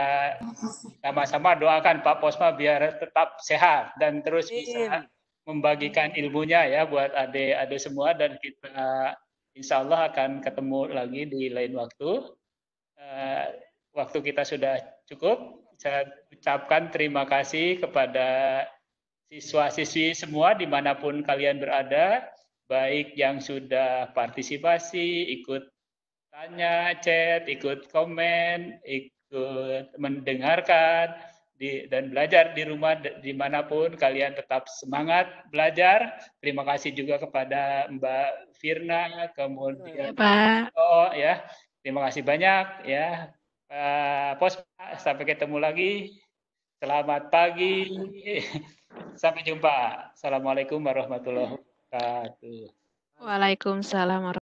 sama-sama doakan Pak Posma biar tetap sehat dan terus bisa membagikan ilmunya ya buat adik-adik semua, dan kita insya Allah akan ketemu lagi di lain waktu. Waktu kita sudah cukup, saya ucapkan terima kasih kepada siswa-siswi semua dimanapun kalian berada, baik yang sudah partisipasi, ikut tanya, chat, ikut komen, ikut mendengarkan, dan belajar di rumah dimanapun kalian, tetap semangat belajar. Terima kasih juga kepada Mbak Firna, kemudian Pak. Oh ya, terima kasih banyak ya. Posma, sampai ketemu lagi. Selamat pagi. Sampai jumpa. Assalamualaikum warahmatullahi wabarakatuh. Waalaikumsalam warahmatullahi wabarakatuh.